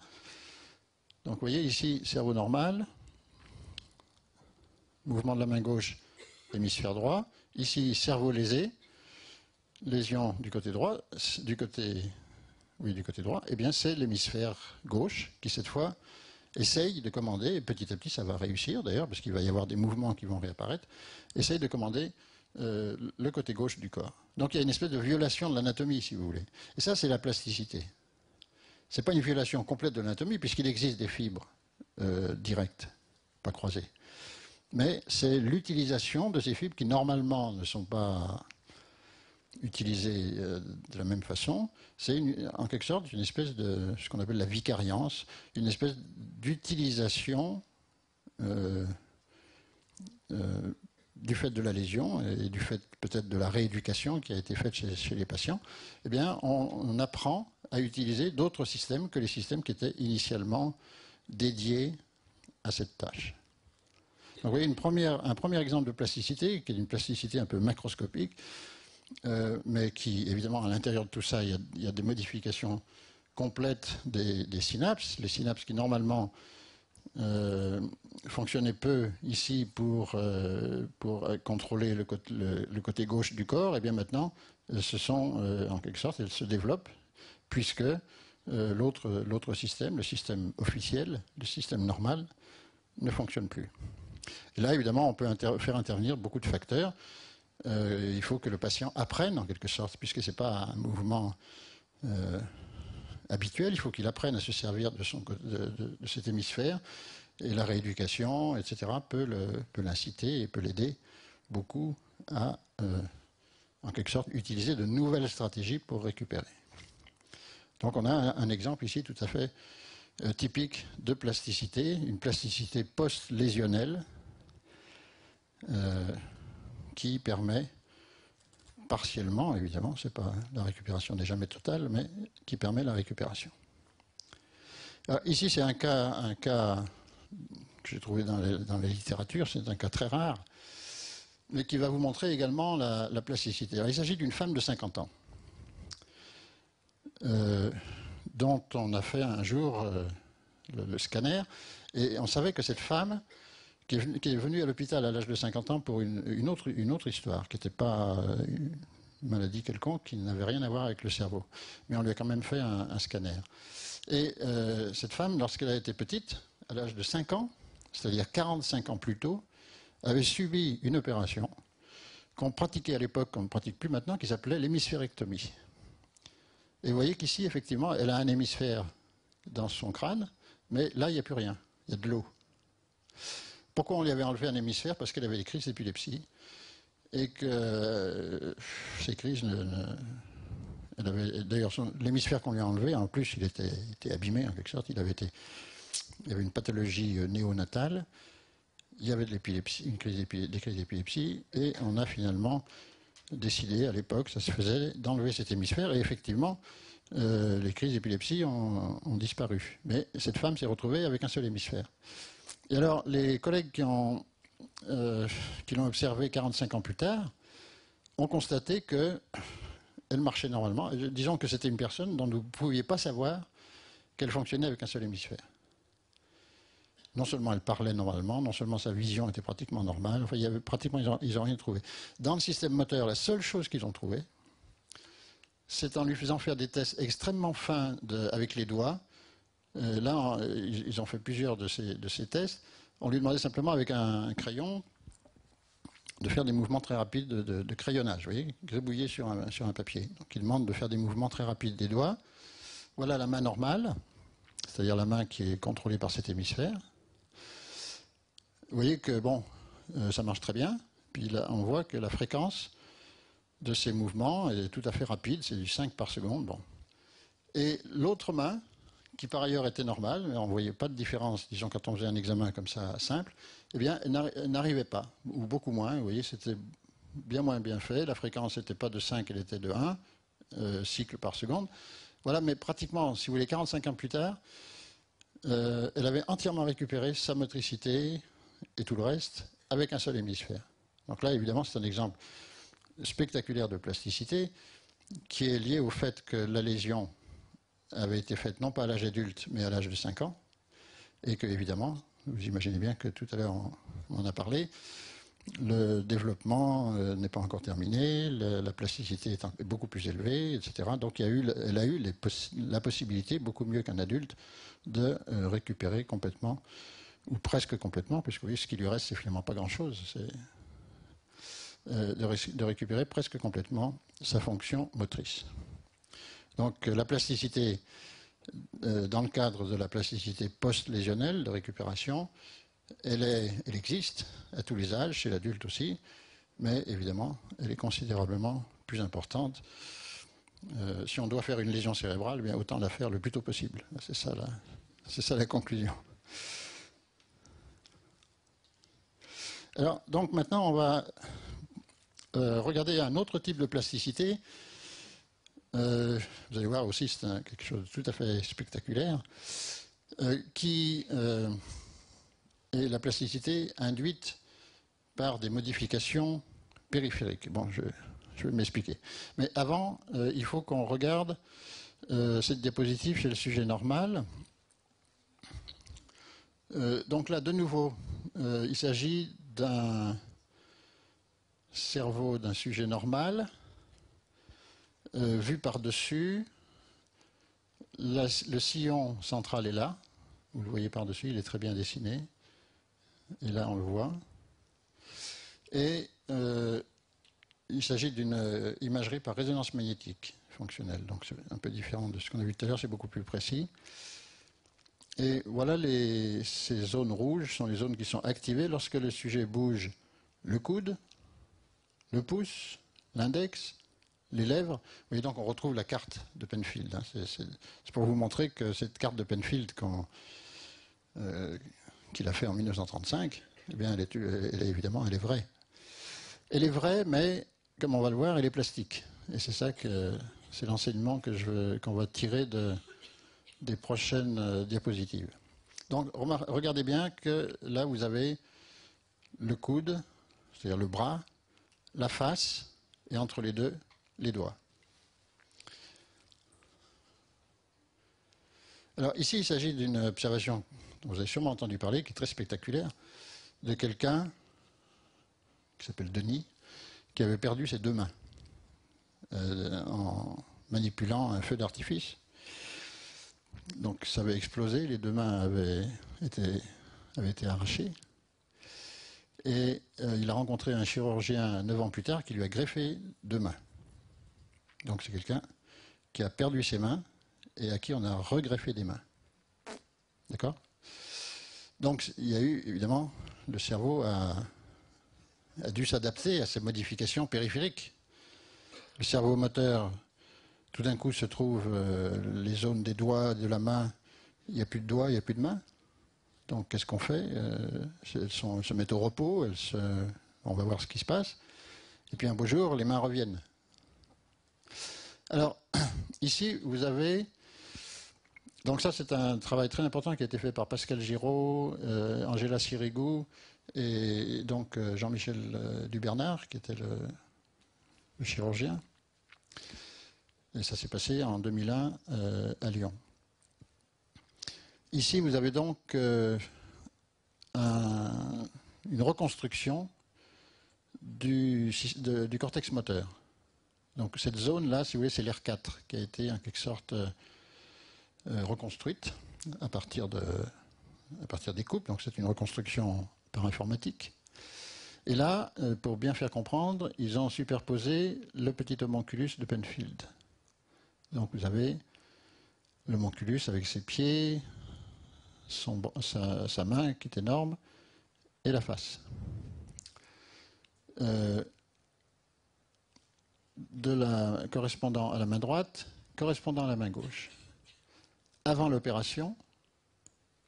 Donc, vous voyez ici, cerveau normal. mouvement de la main gauche, hémisphère droit. Ici, cerveau lésé, lésion du côté droit, du côté, oui, du côté droit. Eh bien, c'est l'hémisphère gauche qui, cette fois, essaye de commander, et petit à petit, ça va réussir d'ailleurs, parce qu'il va y avoir des mouvements qui vont réapparaître, essaye de commander euh, le côté gauche du corps. Donc, il y a une espèce de violation de l'anatomie, si vous voulez. Et ça, c'est la plasticité. Ce n'est pas une violation complète de l'anatomie, puisqu'il existe des fibres euh, directes, pas croisées. Mais c'est l'utilisation de ces fibres qui, normalement, ne sont pas utilisées euh, de la même façon. C'est, en quelque sorte, une espèce de ce qu'on appelle la vicariance, une espèce d'utilisation euh, euh, du fait de la lésion et du fait peut-être de la rééducation qui a été faite chez, chez les patients. Eh bien, on, on apprend à utiliser d'autres systèmes que les systèmes qui étaient initialement dédiés à cette tâche. Donc, vous voyez une première, un premier exemple de plasticité, qui est une plasticité un peu macroscopique, euh, mais qui, évidemment, à l'intérieur de tout ça, il y a, il y a des modifications complètes des, des synapses. Les synapses qui, normalement, euh, fonctionnaient peu ici pour, euh, pour contrôler le, le, le côté gauche du corps, et bien maintenant, ce sont, euh, en quelque sorte, elles se développent, puisque euh, l'autre système, le système officiel, le système normal, ne fonctionne plus. Et là, évidemment, on peut inter faire intervenir beaucoup de facteurs. Euh, il faut que le patient apprenne, en quelque sorte, puisque ce n'est pas un mouvement euh, habituel. Il faut qu'il apprenne à se servir de, son, de, de, de cet hémisphère. Et la rééducation, et cetera, peut l'inciter et peut l'aider beaucoup à, euh, en quelque sorte, utiliser de nouvelles stratégies pour récupérer. Donc on a un exemple ici tout à fait euh, typique de plasticité, une plasticité post-lésionnelle euh, qui permet partiellement, évidemment, c'est pas, la récupération n'est jamais totale, mais qui permet la récupération. Alors, ici c'est un cas, un cas que j'ai trouvé dans les, dans les littératures, c'est un cas très rare, mais qui va vous montrer également la, la plasticité. Alors, il s'agit d'une femme de cinquante ans. Euh, dont on a fait un jour euh, le, le scanner, et on savait que cette femme qui est venue, qui est venue à l'hôpital à l'âge de cinquante ans pour une, une, autre, une autre histoire, qui n'était pas euh, une maladie quelconque, qui n'avait rien à voir avec le cerveau. Mais on lui a quand même fait un, un scanner. Et euh, cette femme, lorsqu'elle a été petite, à l'âge de cinq ans, c'est-à-dire quarante-cinq ans plus tôt, avait subi une opération qu'on pratiquait à l'époque, qu'on ne pratique plus maintenant, qui s'appelait l'hémisphérectomie. Et vous voyez qu'ici, effectivement, elle a un hémisphère dans son crâne, mais là, il n'y a plus rien. Il y a de l'eau. Pourquoi on lui avait enlevé un hémisphère? Parce qu'elle avait des crises d'épilepsie. Et que ces crises... Ne, ne, elle avait d'ailleurs, l'hémisphère qu'on lui a enlevé, en plus, il était, était abîmé, en quelque sorte. Il avait, été, il avait une pathologie néonatale. Il y avait de l'épilepsie, une crise des crises d'épilepsie. Et on a finalement... décidé à l'époque, ça se faisait, d'enlever cet hémisphère, et effectivement, euh, les crises d'épilepsie ont, ont disparu. Mais cette femme s'est retrouvée avec un seul hémisphère. Et alors, les collègues qui l'ont euh, observée quarante-cinq ans plus tard ont constaté qu'elle marchait normalement. Disons que c'était une personne dont vous ne pouviez pas savoir qu'elle fonctionnait avec un seul hémisphère. Non seulement elle parlait normalement, non seulement sa vision était pratiquement normale, enfin, il y avait pratiquement, ils n'ont rien trouvé. Dans le système moteur, la seule chose qu'ils ont trouvée, c'est en lui faisant faire des tests extrêmement fins de, avec les doigts. Euh, là, on, ils ont fait plusieurs de ces, de ces tests. On lui demandait simplement avec un, un crayon de faire des mouvements très rapides de, de, de crayonnage, vous voyez, gribouillé sur un, sur un papier. Donc ils demandent de faire des mouvements très rapides des doigts. Voilà la main normale, c'est-à-dire la main qui est contrôlée par cet hémisphère. Vous voyez que, bon, euh, ça marche très bien. Puis là, on voit que la fréquence de ces mouvements est tout à fait rapide. C'est du cinq par seconde. Bon. Et l'autre main, qui par ailleurs était normale, mais on ne voyait pas de différence, disons, quand on faisait un examen comme ça, simple, eh bien, elle n'arrivait pas, ou beaucoup moins. Vous voyez, c'était bien moins bien fait. La fréquence n'était pas de cinq, elle était de un, euh, cycle par seconde. Voilà, mais pratiquement, si vous voulez, quarante-cinq ans plus tard, euh, elle avait entièrement récupéré sa motricité, et tout le reste, avec un seul hémisphère. Donc là, évidemment, c'est un exemple spectaculaire de plasticité qui est lié au fait que la lésion avait été faite non pas à l'âge adulte, mais à l'âge de cinq ans, et que, évidemment, vous imaginez bien que tout à l'heure on, on en a parlé, le développement euh, n'est pas encore terminé, le, la plasticité est, en, est beaucoup plus élevée, et cetera. Donc il y a eu, elle a eu les poss la possibilité, beaucoup mieux qu'un adulte, de euh, récupérer complètement, ou presque complètement, puisque vous voyez, ce qui lui reste, c'est finalement pas grand-chose, c'est euh, de, ré de récupérer presque complètement sa fonction motrice. Donc euh, la plasticité, euh, dans le cadre de la plasticité post-lésionnelle de récupération, Elle, est, elle existe à tous les âges, chez l'adulte aussi, mais évidemment, elle est considérablement plus importante. Euh, si on doit faire une lésion cérébrale, eh bien, autant la faire le plus tôt possible. C'est ça, ça la conclusion. Alors, donc maintenant, on va euh, regarder un autre type de plasticité. Euh, vous allez voir aussi, c'est quelque chose de tout à fait spectaculaire, euh, qui... Euh, et la plasticité induite par des modifications périphériques. Bon, je, je vais m'expliquer. Mais avant, euh, il faut qu'on regarde euh, cette diapositive chez le sujet normal. Euh, donc là, de nouveau, euh, il s'agit d'un cerveau d'un sujet normal, euh, vu par-dessus. Le sillon central est là. Vous le voyez par-dessus, il est très bien dessiné. Et là, on le voit. Et euh, il s'agit d'une imagerie par résonance magnétique fonctionnelle. Donc, c'est un peu différent de ce qu'on a vu tout à l'heure, c'est beaucoup plus précis. Et voilà, les, ces zones rouges sont les zones qui sont activées lorsque le sujet bouge le coude, le pouce, l'index, les lèvres. Vous voyez, donc, on retrouve la carte de Penfield. Hein. C'est pour vous montrer que cette carte de Penfield, quand... Euh, qu'il a fait en mille neuf cent trente-cinq, eh bien, elle est, elle est, évidemment, elle est vraie. Elle est vraie, mais, comme on va le voir, elle est plastique. Et c'est ça que c'est l'enseignement que je, qu'on va tirer de, des prochaines diapositives. Donc, regardez bien que là, vous avez le coude, c'est-à-dire le bras, la face, et entre les deux, les doigts. Alors, ici, il s'agit d'une observation... Vous avez sûrement entendu parler, qui est très spectaculaire, de quelqu'un qui s'appelle Denis, qui avait perdu ses deux mains euh, en manipulant un feu d'artifice. Donc ça avait explosé, les deux mains avaient été, avaient été arrachées. Et euh, il a rencontré un chirurgien neuf ans plus tard qui lui a greffé deux mains. Donc c'est quelqu'un qui a perdu ses mains et à qui on a regreffé des mains. D'accord ? Donc, il y a eu, évidemment, le cerveau a, a dû s'adapter à ces modifications périphériques. Le cerveau moteur, tout d'un coup, se trouve euh, les zones des doigts, de la main. Il n'y a plus de doigts, il n'y a plus de main. Donc, qu'est-ce qu'on fait euh, elles, sont, elles se mettent au repos, elles se, on va voir ce qui se passe. Et puis, un beau jour, les mains reviennent. Alors, ici, vous avez... Donc ça, c'est un travail très important qui a été fait par Pascal Giraud, euh, Angela Cirigu et donc euh, Jean-Michel euh, Dubernard, qui était le, le chirurgien. Et ça s'est passé en deux mille un euh, à Lyon. Ici, vous avez donc euh, un, une reconstruction du, de, du cortex moteur. Donc cette zone-là, si vous voulez, c'est l'air quatre, qui a été en quelque sorte... Euh, reconstruite à partir, de, à partir des coupes, donc c'est une reconstruction par informatique. Et là, pour bien faire comprendre, ils ont superposé le petit homunculus de Penfield. Donc vous avez l'homunculus avec ses pieds, son, sa, sa main qui est énorme, et la face. Euh, de la, correspondant à la main droite, correspondant à la main gauche. Avant l'opération,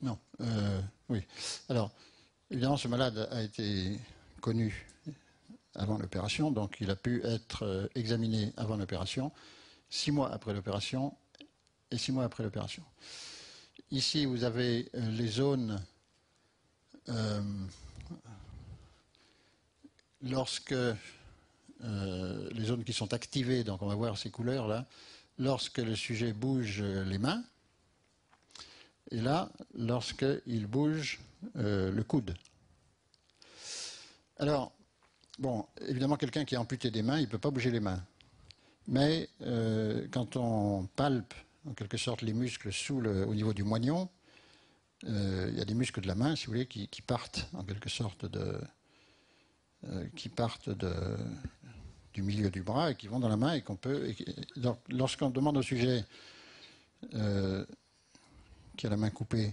non, euh, oui. Alors, évidemment, ce malade a été connu avant l'opération, donc il a pu être examiné avant l'opération, six mois après l'opération et six mois après l'opération. Ici, vous avez les zones euh, lorsque euh, les zones qui sont activées, donc on va voir ces couleurs là, lorsque le sujet bouge les mains. Et là, lorsqu'il bouge euh, le coude. Alors, bon, évidemment, quelqu'un qui est amputé des mains, il ne peut pas bouger les mains. Mais euh, quand on palpe, en quelque sorte, les muscles sous le, au niveau du moignon, euh, il y a des muscles de la main, si vous voulez, qui, qui partent, en quelque sorte, de, euh, qui partent de, du milieu du bras et qui vont dans la main. Et qu'on peut. Et, donc, lorsqu'on demande au sujet... Euh, qui a la main coupée,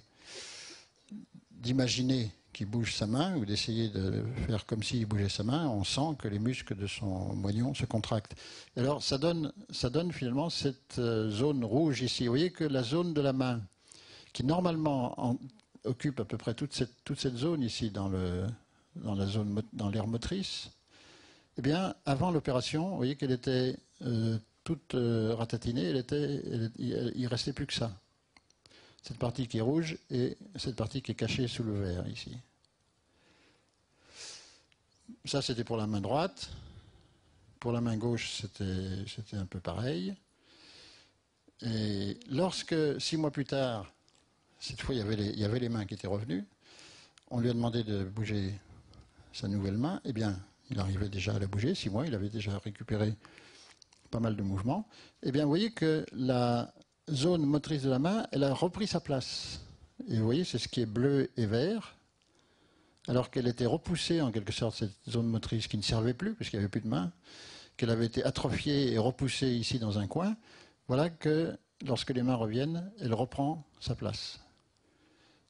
d'imaginer qu'il bouge sa main ou d'essayer de faire comme s'il bougeait sa main, on sent que les muscles de son moignon se contractent. Et alors ça donne, ça donne finalement cette zone rouge ici. Vous voyez que la zone de la main, qui normalement en, occupe à peu près toute cette, toute cette zone ici dans, le, dans la zone dans l'aire motrice, eh bien avant l'opération, vous voyez qu'elle était euh, toute euh, ratatinée, elle était, elle, il ne restait plus que ça. Cette partie qui est rouge et cette partie qui est cachée sous le vert, ici. Ça, c'était pour la main droite. Pour la main gauche, c'était un peu pareil. Et lorsque, six mois plus tard, cette fois, il y avait les, il y avait les mains qui étaient revenues, on lui a demandé de bouger sa nouvelle main. Eh bien, il arrivait déjà à la bouger. Six mois, il avait déjà récupéré pas mal de mouvements. Eh bien, vous voyez que la... zone motrice de la main, elle a repris sa place. Et vous voyez, c'est ce qui est bleu et vert, alors qu'elle était repoussée, en quelque sorte, cette zone motrice qui ne servait plus, puisqu'il n'y avait plus de main, qu'elle avait été atrophiée et repoussée ici dans un coin. Voilà que, lorsque les mains reviennent, elle reprend sa place.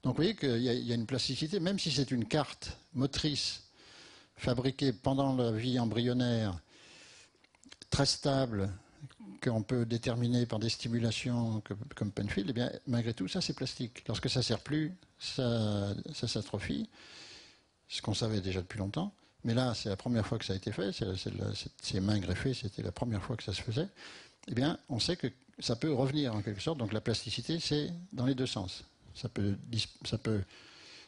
Donc vous voyez qu'il y, y a une plasticité, même si c'est une carte motrice fabriquée pendant la vie embryonnaire, très stable, qu'on peut déterminer par des stimulations que, comme Penfield, eh bien, malgré tout, ça c'est plastique. Lorsque ça ne sert plus, ça, ça s'atrophie, ce qu'on savait déjà depuis longtemps. Mais là, c'est la première fois que ça a été fait, c'est la, c'est la, c'est, ces mains greffées, c'était la première fois que ça se faisait. Eh bien, on sait que ça peut revenir en quelque sorte, donc la plasticité, c'est dans les deux sens. Ça peut, ça peut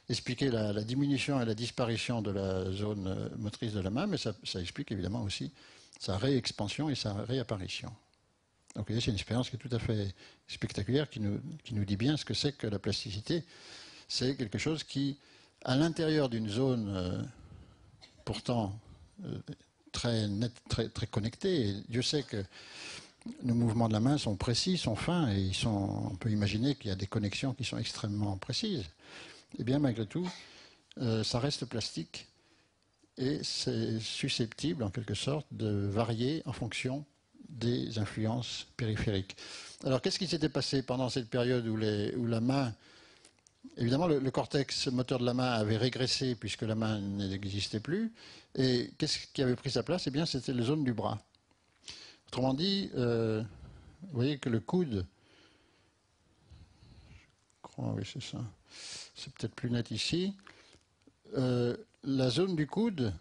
expliquer la, la diminution et la disparition de la zone motrice de la main, mais ça, ça explique évidemment aussi sa réexpansion et sa réapparition. Donc vous voyez, c'est une expérience qui est tout à fait spectaculaire, qui nous, qui nous dit bien ce que c'est que la plasticité. C'est quelque chose qui, à l'intérieur d'une zone euh, pourtant euh, très nette, très, très connectée, et Dieu sait que nos mouvements de la main sont précis, sont fins, et ils sont, on peut imaginer qu'il y a des connexions qui sont extrêmement précises. Eh bien, malgré tout, euh, ça reste plastique. Et c'est susceptible, en quelque sorte, de varier en fonction des influences périphériques. Alors, qu'est-ce qui s'était passé pendant cette période où, les, où la main... Évidemment, le, le cortex moteur de la main avait régressé puisque la main n'existait plus. Et qu'est-ce qui avait pris sa place? Eh bien, c'était la zone du bras. Autrement dit, euh, vous voyez que le coude... Je crois, oui, c'est ça. C'est peut-être plus net ici. Euh, La zone du coude,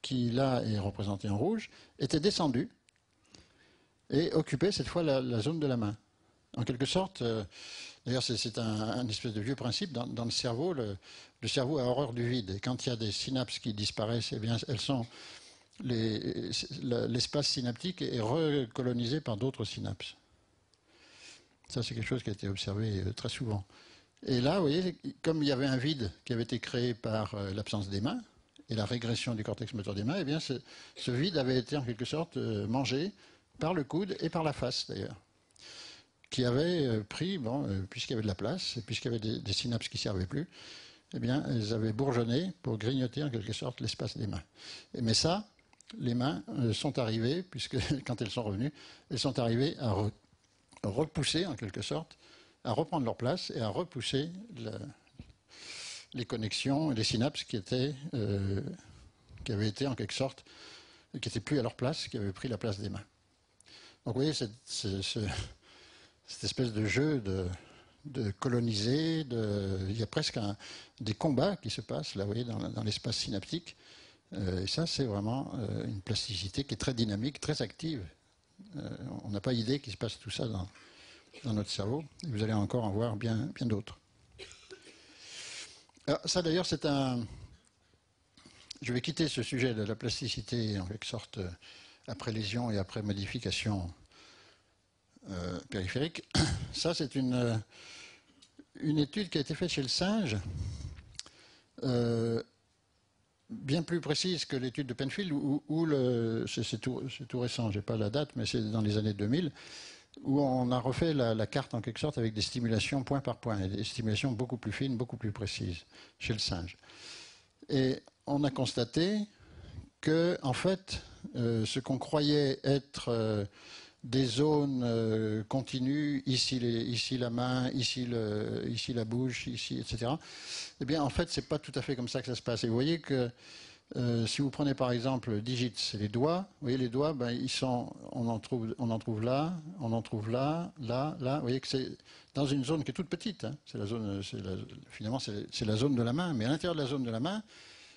qui là est représentée en rouge, était descendue et occupait cette fois la, la zone de la main. En quelque sorte, euh, d'ailleurs c'est un, un espèce de vieux principe, dans, dans le cerveau, le, le cerveau a horreur du vide. Et quand il y a des synapses qui disparaissent, eh bien, elles sont les, l'espace synaptique est recolonisé par d'autres synapses. Ça c'est quelque chose qui a été observé très souvent. Et là, vous voyez, comme il y avait un vide qui avait été créé par euh, l'absence des mains et la régression du cortex moteur des mains, eh bien, ce, ce vide avait été en quelque sorte euh, mangé par le coude et par la face d'ailleurs, qui avait euh, pris, bon, euh, puisqu'il y avait de la place, puisqu'il y avait des, des synapses qui ne servaient plus, eh bien, elles avaient bourgeonné pour grignoter en quelque sorte l'espace des mains. Et, mais ça, les mains euh, sont arrivées, puisque quand elles sont revenues, elles sont arrivées à re, repousser en quelque sorte, à reprendre leur place et à repousser la, les connexions et les synapses qui étaient, euh, qui avaient été en quelque sorte, qui n'étaient plus à leur place, qui avaient pris la place des mains. Donc vous voyez, cette, cette, cette espèce de jeu de, de coloniser, de, il y a presque un, des combats qui se passent, là vous voyez, dans, dans l'espace synaptique, euh, et ça c'est vraiment euh, une plasticité qui est très dynamique, très active. Euh, on n'a pas idée qu'il se passe tout ça dans... dans notre cerveau, et vous allez encore en voir bien, bien d'autres. Ça d'ailleurs c'est un... Je vais quitter ce sujet de la plasticité en quelque sorte après lésion et après modification euh, périphériques. Ça, c'est une, une étude qui a été faite chez le singe, euh, bien plus précise que l'étude de Penfield, où, où c'est tout, tout récent, je n'ai pas la date, mais c'est dans les années deux mille, où on a refait la, la carte en quelque sorte avec des stimulations point par point, et des stimulations beaucoup plus fines, beaucoup plus précises chez le singe. Et on a constaté que, en fait, euh, ce qu'on croyait être euh, des zones euh, continues, ici, les, ici la main, ici, le, ici la bouche, ici, et cetera, eh bien, en fait, c'est pas tout à fait comme ça que ça se passe. Et vous voyez que Euh, si vous prenez par exemple digits, c'est les doigts, vous voyez les doigts, ben, ils sont, on, en trouve, on en trouve là, on en trouve là, là, là, vous voyez que c'est dans une zone qui est toute petite, hein. C'est la zone, c'est la, finalement c'est la zone de la main, mais à l'intérieur de la zone de la main,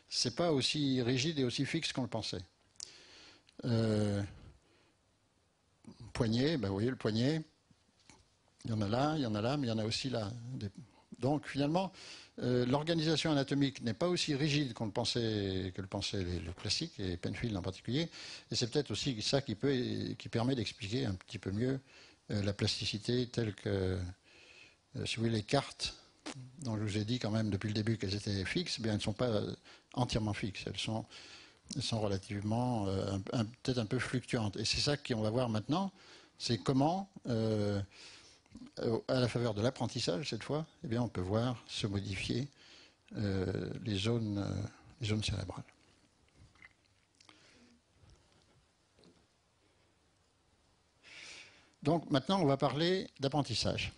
c'est pas aussi rigide et aussi fixe qu'on le pensait. Euh, poignet, ben, vous voyez le poignet, il y en a là, il y en a là, mais il y en a aussi là. Des... Donc finalement, euh, l'organisation anatomique n'est pas aussi rigide qu'on le pensait, que le pensait le classique, et Penfield en particulier, et c'est peut-être aussi ça qui, peut, qui permet d'expliquer un petit peu mieux euh, la plasticité telle que, euh, si vous voulez, les cartes, dont je vous ai dit quand même depuis le début qu'elles étaient fixes, eh bien, elles ne sont pas entièrement fixes, elles sont, elles sont relativement, euh, peut-être un peu fluctuantes. Et c'est ça qu'on va voir maintenant, c'est comment... Euh, à la faveur de l'apprentissage, cette fois, eh bien, on peut voir se modifier euh, les, zones, euh, les zones cérébrales. Donc, maintenant, on va parler d'apprentissage.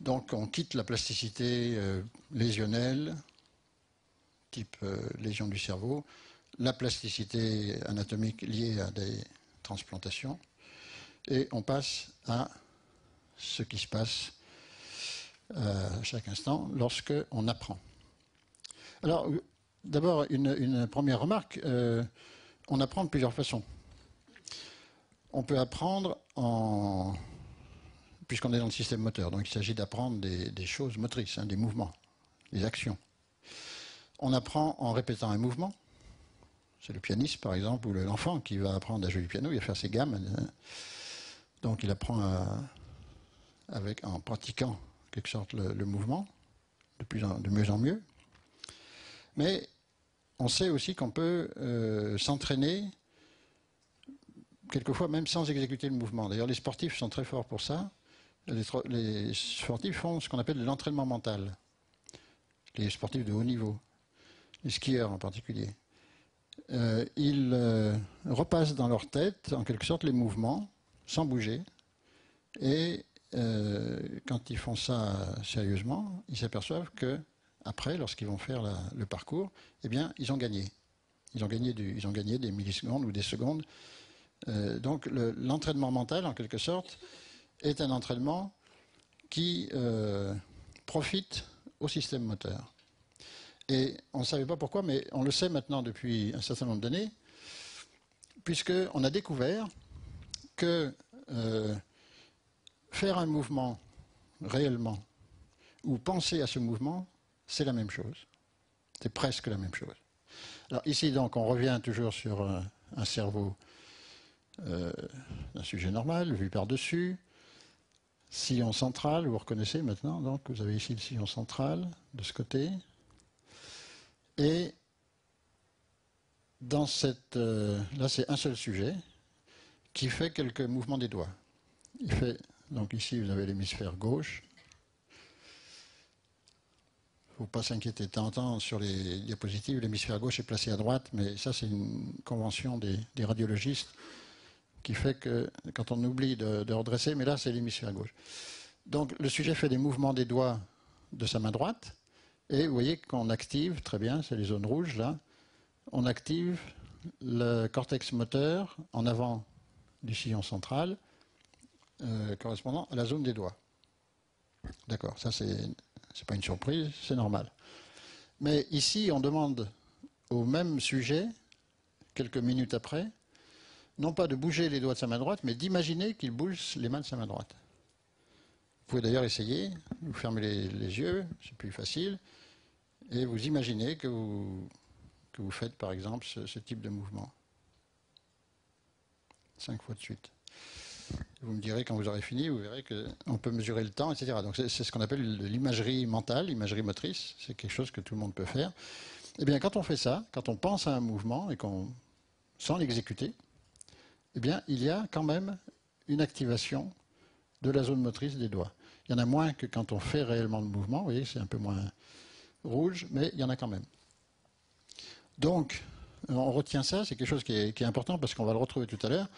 Donc, on quitte la plasticité euh, lésionnelle, type euh, lésion du cerveau, la plasticité anatomique liée à des transplantations, et on passe à ce qui se passe euh, à chaque instant lorsque on apprend. Alors, d'abord, une, une première remarque, euh, on apprend de plusieurs façons. On peut apprendre en... puisqu'on est dans le système moteur, donc il s'agit d'apprendre des, des choses motrices, hein, des mouvements, des actions. On apprend en répétant un mouvement. C'est le pianiste, par exemple, ou l'enfant qui va apprendre à jouer du piano, il va faire ses gammes. Hein. Donc il apprend à, avec, en pratiquant, en quelque sorte, le, le mouvement, de, plus en, de mieux en mieux. Mais on sait aussi qu'on peut euh, s'entraîner, quelquefois même sans exécuter le mouvement. D'ailleurs, les sportifs sont très forts pour ça. Les, les sportifs font ce qu'on appelle l'entraînement mental. Les sportifs de haut niveau, les skieurs en particulier. Euh, ils euh, repassent dans leur tête, en quelque sorte, les mouvements, sans bouger, et euh, quand ils font ça sérieusement, ils s'aperçoivent que après, lorsqu'ils vont faire la, le parcours, eh bien, ils ont gagné. Ils ont gagné, du, ils ont gagné des millisecondes ou des secondes. Euh, donc, l'entraînement le, mental, en quelque sorte, est un entraînement qui euh, profite au système moteur. Et on ne savait pas pourquoi, mais on le sait maintenant depuis un certain nombre d'années, puisqu'on a découvert que euh, faire un mouvement réellement ou penser à ce mouvement, c'est la même chose. C'est presque la même chose. Alors ici, donc, on revient toujours sur un, un cerveau, euh, un sujet normal, vu par-dessus, sillon central, vous reconnaissez maintenant, donc vous avez ici le sillon central, de ce côté. Et dans cette... Euh, là, c'est un seul sujet qui fait quelques mouvements des doigts. Il fait, donc ici, vous avez l'hémisphère gauche. Il ne faut pas s'inquiéter de temps en temps sur les diapositives. L'hémisphère gauche est placé à droite, mais ça, c'est une convention des, des radiologistes qui fait que, quand on oublie de, de redresser, mais là, c'est l'hémisphère gauche. Donc, le sujet fait des mouvements des doigts de sa main droite. Et vous voyez qu'on active, très bien, c'est les zones rouges là, on active le cortex moteur en avant du sillon central, euh, correspondant à la zone des doigts. D'accord, ça c'est pas une surprise, c'est normal. Mais ici, on demande au même sujet, quelques minutes après, non pas de bouger les doigts de sa main droite, mais d'imaginer qu'il bouge les mains de sa main droite. Vous pouvez d'ailleurs essayer, vous fermez les, les yeux, c'est plus facile, et vous imaginez que vous, que vous faites par exemple ce, ce type de mouvement. Cinq fois de suite. Vous me direz, quand vous aurez fini, vous verrez qu'on peut mesurer le temps, et cetera. Donc c'est ce qu'on appelle l'imagerie mentale, l'imagerie motrice. C'est quelque chose que tout le monde peut faire. Eh bien, quand on fait ça, quand on pense à un mouvement et qu'on sans l'exécuter, eh bien, il y a quand même une activation de la zone motrice des doigts. Il y en a moins que quand on fait réellement le mouvement. Vous voyez, c'est un peu moins rouge, mais il y en a quand même. Donc, on retient ça, c'est quelque chose qui est, qui est important parce qu'on va le retrouver tout à l'heure.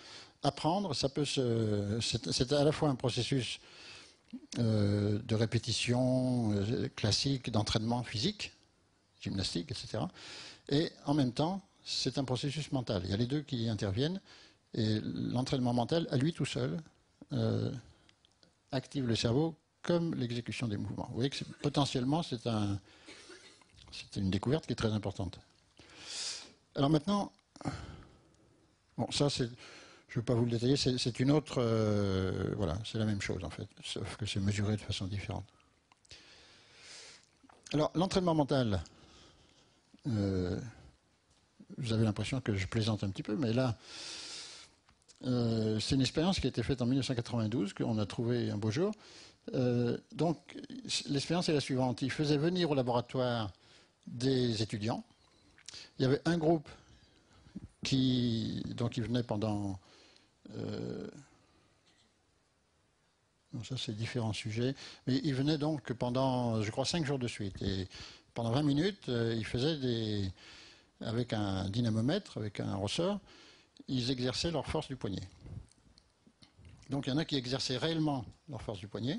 Apprendre, ça peut se, c'est à la fois un processus euh, de répétition euh, classique, d'entraînement physique, gymnastique, et cetera. Et en même temps, c'est un processus mental. Il y a les deux qui interviennent. Et l'entraînement mental, à lui tout seul, euh, active le cerveau comme l'exécution des mouvements. Vous voyez que potentiellement, c'est un, c'est une découverte qui est très importante. Alors maintenant, bon, ça, c'est, je ne vais pas vous le détailler, c'est une autre... Euh, voilà, c'est la même chose, en fait, sauf que c'est mesuré de façon différente. Alors, l'entraînement mental... Euh, vous avez l'impression que je plaisante un petit peu, mais là, euh, c'est une expérience qui a été faite en mille neuf cent quatre-vingt-douze, qu'on a trouvée un beau jour. Euh, donc, l'expérience est la suivante. Ils faisaient venir au laboratoire des étudiants. Il y avait un groupe qui, donc, il venait pendant... Euh, bon, ça, c'est différents sujets. Mais il venait donc pendant, je crois, cinq jours de suite. Et pendant vingt minutes, euh, ils faisaient des... avec un dynamomètre, avec un ressort, ils exerçaient leur force du poignet. Donc il y en a qui exerçaient réellement leur force du poignet.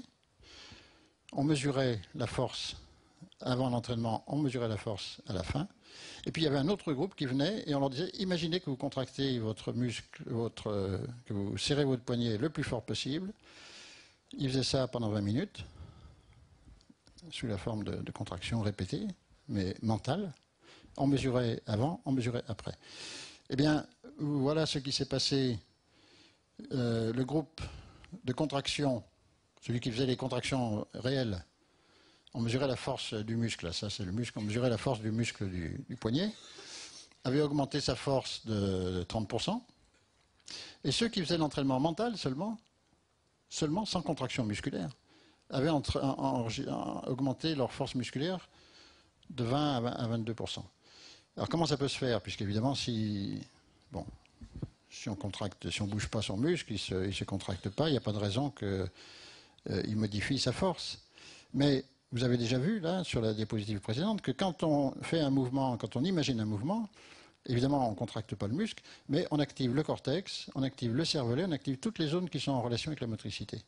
On mesurait la force avant l'entraînement, on mesurait la force à la fin. Et puis il y avait un autre groupe qui venait et on leur disait, imaginez que vous contractez votre muscle, votre, que vous serrez votre poignet le plus fort possible. Ils faisaient ça pendant vingt minutes, sous la forme de, de contraction répétée, mais mentale. On mesurait avant, on mesurait après. Eh bien, voilà ce qui s'est passé. Euh, le groupe de contraction, celui qui faisait les contractions réelles, on mesurait la force du muscle. Ça, c'est le muscle. On mesurait la force du muscle du, du poignet. Avait augmenté sa force de trente pour cent. Et ceux qui faisaient l'entraînement mental seulement, seulement sans contraction musculaire, avaient entre, en, en, en, augmenté leur force musculaire de vingt à vingt-deux pour cent. Alors comment ça peut se faire? Puisqu'évidemment, si, bon, si on contracte, si on ne bouge pas son muscle, il ne se, il se contracte pas, il n'y a pas de raison qu'il euh, modifie sa force. Mais vous avez déjà vu, là, sur la diapositive précédente, que quand on fait un mouvement, quand on imagine un mouvement, évidemment, on ne contracte pas le muscle, mais on active le cortex, on active le cervelet, on active toutes les zones qui sont en relation avec la motricité.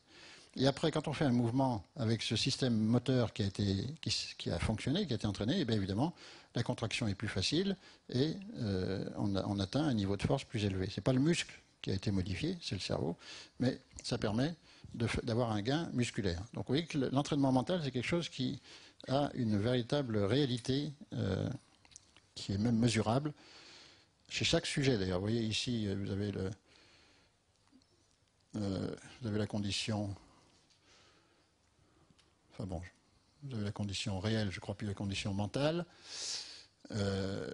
Et après, quand on fait un mouvement avec ce système moteur qui a, été, qui, qui a fonctionné, qui a été entraîné, et bien évidemment, la contraction est plus facile et euh, on, a, on atteint un niveau de force plus élevé. Ce n'est pas le muscle qui a été modifié, c'est le cerveau, mais ça permet d'avoir un gain musculaire. Donc vous voyez que l'entraînement mental, c'est quelque chose qui a une véritable réalité euh, qui est même mesurable chez chaque sujet. D'ailleurs, vous voyez ici, vous avez, le, euh, vous avez la condition... Enfin bon, vous avez la condition réelle, je crois, puis la condition mentale. Euh,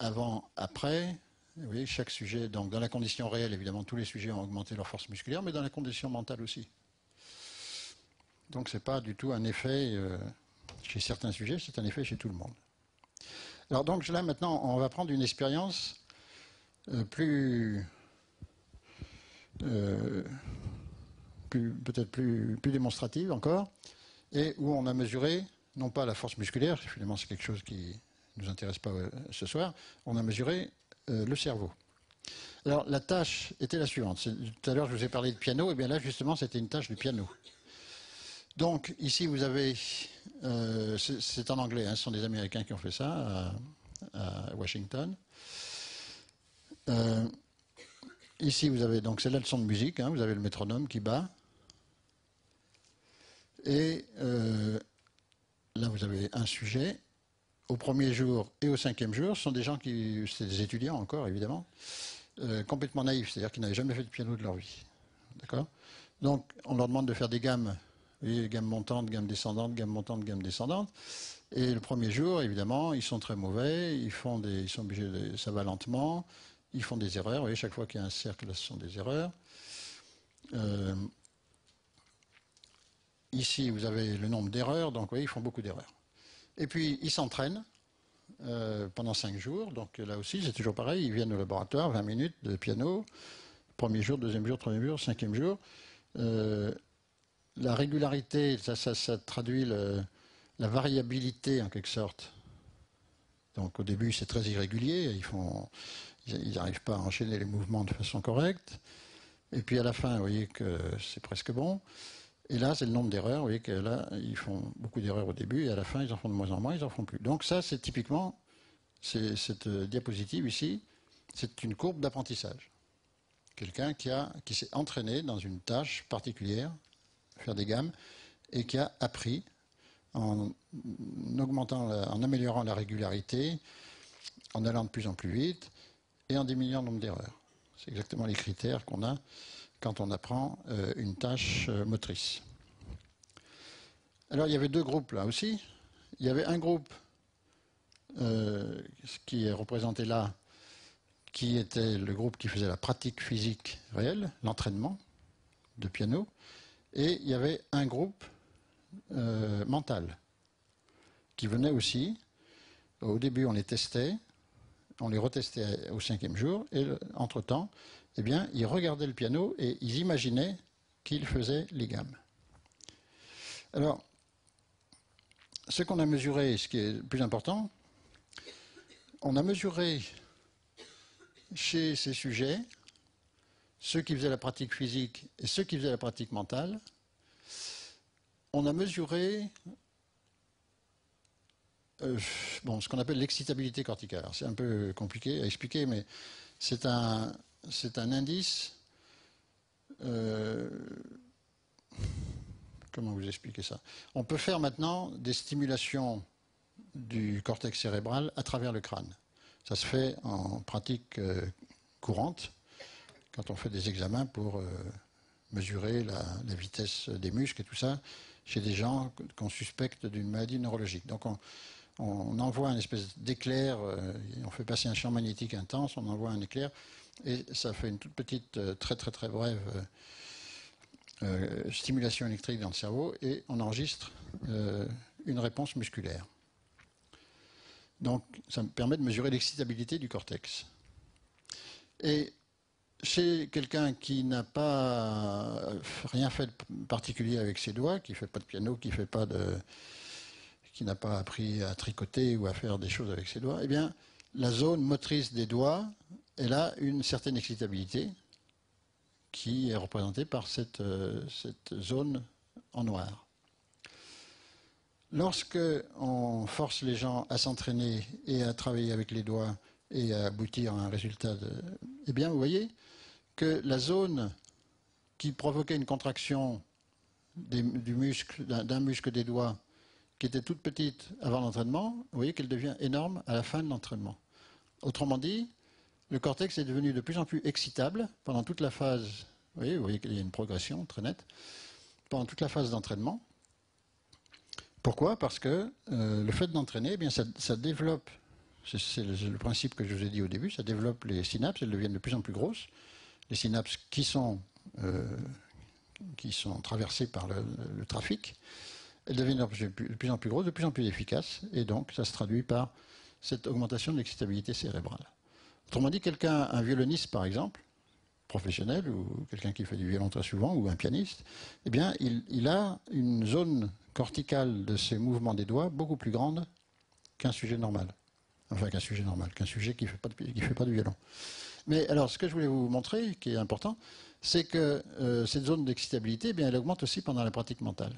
avant, après, vous voyez, chaque sujet, donc dans la condition réelle, évidemment, tous les sujets ont augmenté leur force musculaire, mais dans la condition mentale aussi. Donc ce n'est pas du tout un effet euh, chez certains sujets, c'est un effet chez tout le monde. Alors donc là, maintenant, on va prendre une expérience euh, plus... Euh, peut-être plus, plus démonstrative encore, et où on a mesuré, non pas la force musculaire, finalement c'est quelque chose qui ne nous intéresse pas ce soir, on a mesuré euh, le cerveau. Alors la tâche était la suivante, tout à l'heure je vous ai parlé de piano, et bien là justement c'était une tâche du piano. Donc ici vous avez, euh, c'est en anglais, hein, ce sont des Américains qui ont fait ça à, à Washington. Euh, ici vous avez, donc c'est la leçon de musique, hein, vous avez le métronome qui bat. Et euh, là, vous avez un sujet. Au premier jour et au cinquième jour, ce sont des gens qui, c'est des étudiants encore, évidemment, euh, complètement naïfs, c'est-à-dire qu'ils n'avaient jamais fait de piano de leur vie. D'accord ? Donc, on leur demande de faire des gammes, vous voyez, gamme montante, gamme descendante, gamme montante, gamme descendante. Et le premier jour, évidemment, ils sont très mauvais, ils font des, ils sont obligés de, ça va lentement, ils font des erreurs. Vous voyez, chaque fois qu'il y a un cercle, là, ce sont des erreurs. Euh, ici, vous avez le nombre d'erreurs. Donc, vous voyez, ils font beaucoup d'erreurs. Et puis, ils s'entraînent euh, pendant cinq jours. Donc, là aussi, c'est toujours pareil. Ils viennent au laboratoire, vingt minutes de piano. Premier jour, deuxième jour, troisième jour, cinquième jour. Euh, la régularité, ça, ça, ça traduit le, la variabilité, en quelque sorte. Donc, au début, c'est très irrégulier. Ils font... Ils n'arrivent pas à enchaîner les mouvements de façon correcte. Et puis à la fin, vous voyez que c'est presque bon. Et là, c'est le nombre d'erreurs. Vous voyez que là, ils font beaucoup d'erreurs au début. Et à la fin, ils en font de moins en moins, ils n'en font plus. Donc ça, c'est typiquement, c'est, cette diapositive ici, c'est une courbe d'apprentissage. Quelqu'un qui, qui s'est entraîné dans une tâche particulière, faire des gammes, et qui a appris en, augmentant la, en améliorant la régularité, en allant de plus en plus vite, et en diminuant le nombre d'erreurs. C'est exactement les critères qu'on a quand on apprend euh, une tâche euh, motrice. Alors il y avait deux groupes là aussi. Il y avait un groupe euh, qui est représenté là, qui était le groupe qui faisait la pratique physique réelle, l'entraînement de piano, et il y avait un groupe euh, mental qui venait aussi. Au début on les testait, on les retestait au cinquième jour, et entre-temps, eh bien, ils regardaient le piano et ils imaginaient qu'ils faisaient les gammes. Alors, ce qu'on a mesuré, ce qui est le plus important, on a mesuré chez ces sujets, ceux qui faisaient la pratique physique et ceux qui faisaient la pratique mentale, on a mesuré... Euh, bon, ce qu'on appelle l'excitabilité corticale. C'est un peu compliqué à expliquer, mais c'est un, c'est un indice... Euh, comment vous expliquer ça? On peut faire maintenant des stimulations du cortex cérébral à travers le crâne. Ça se fait en pratique euh, courante, quand on fait des examens pour euh, mesurer la, la vitesse des muscles et tout ça, chez des gens qu'on suspecte d'une maladie neurologique. Donc on... On envoie une espèce d'éclair, on fait passer un champ magnétique intense, on envoie un éclair, et ça fait une toute petite, très très très brève euh, stimulation électrique dans le cerveau, et on enregistre euh, une réponse musculaire. Donc ça me permet de mesurer l'excitabilité du cortex. Et chez quelqu'un qui n'a pas rien fait de particulier avec ses doigts, qui ne fait pas de piano, qui ne fait pas de... qui n'a pas appris à tricoter ou à faire des choses avec ses doigts, eh bien, la zone motrice des doigts, elle a une certaine excitabilité qui est représentée par cette, euh, cette zone en noir. Lorsque on force les gens à s'entraîner et à travailler avec les doigts et à aboutir à un résultat, de, eh bien, vous voyez que la zone qui provoquait une contraction des, du muscle, d'un muscle des doigts, qui était toute petite avant l'entraînement, vous voyez qu'elle devient énorme à la fin de l'entraînement. Autrement dit, le cortex est devenu de plus en plus excitable pendant toute la phase, vous voyez, vous voyez qu'il y a une progression très nette, pendant toute la phase d'entraînement. Pourquoi? Parce que euh, le fait d'entraîner, eh bien, ça, ça développe, c'est le, le principe que je vous ai dit au début, ça développe les synapses, elles deviennent de plus en plus grosses, les synapses qui sont, euh, qui sont traversées par le, le trafic. Elles deviennent de plus en plus grosses, de plus en plus efficaces, et donc ça se traduit par cette augmentation de l'excitabilité cérébrale. Autrement dit, quelqu'un, un violoniste par exemple, professionnel, ou quelqu'un qui fait du violon très souvent, ou un pianiste, eh bien, il, il a une zone corticale de ses mouvements des doigts beaucoup plus grande qu'un sujet normal. Enfin, qu'un sujet normal, qu'un sujet qui ne fait pas de, qui fait pas de violon. Mais alors, ce que je voulais vous montrer, qui est important, c'est que euh, cette zone d'excitabilité, eh bien, elle augmente aussi pendant la pratique mentale.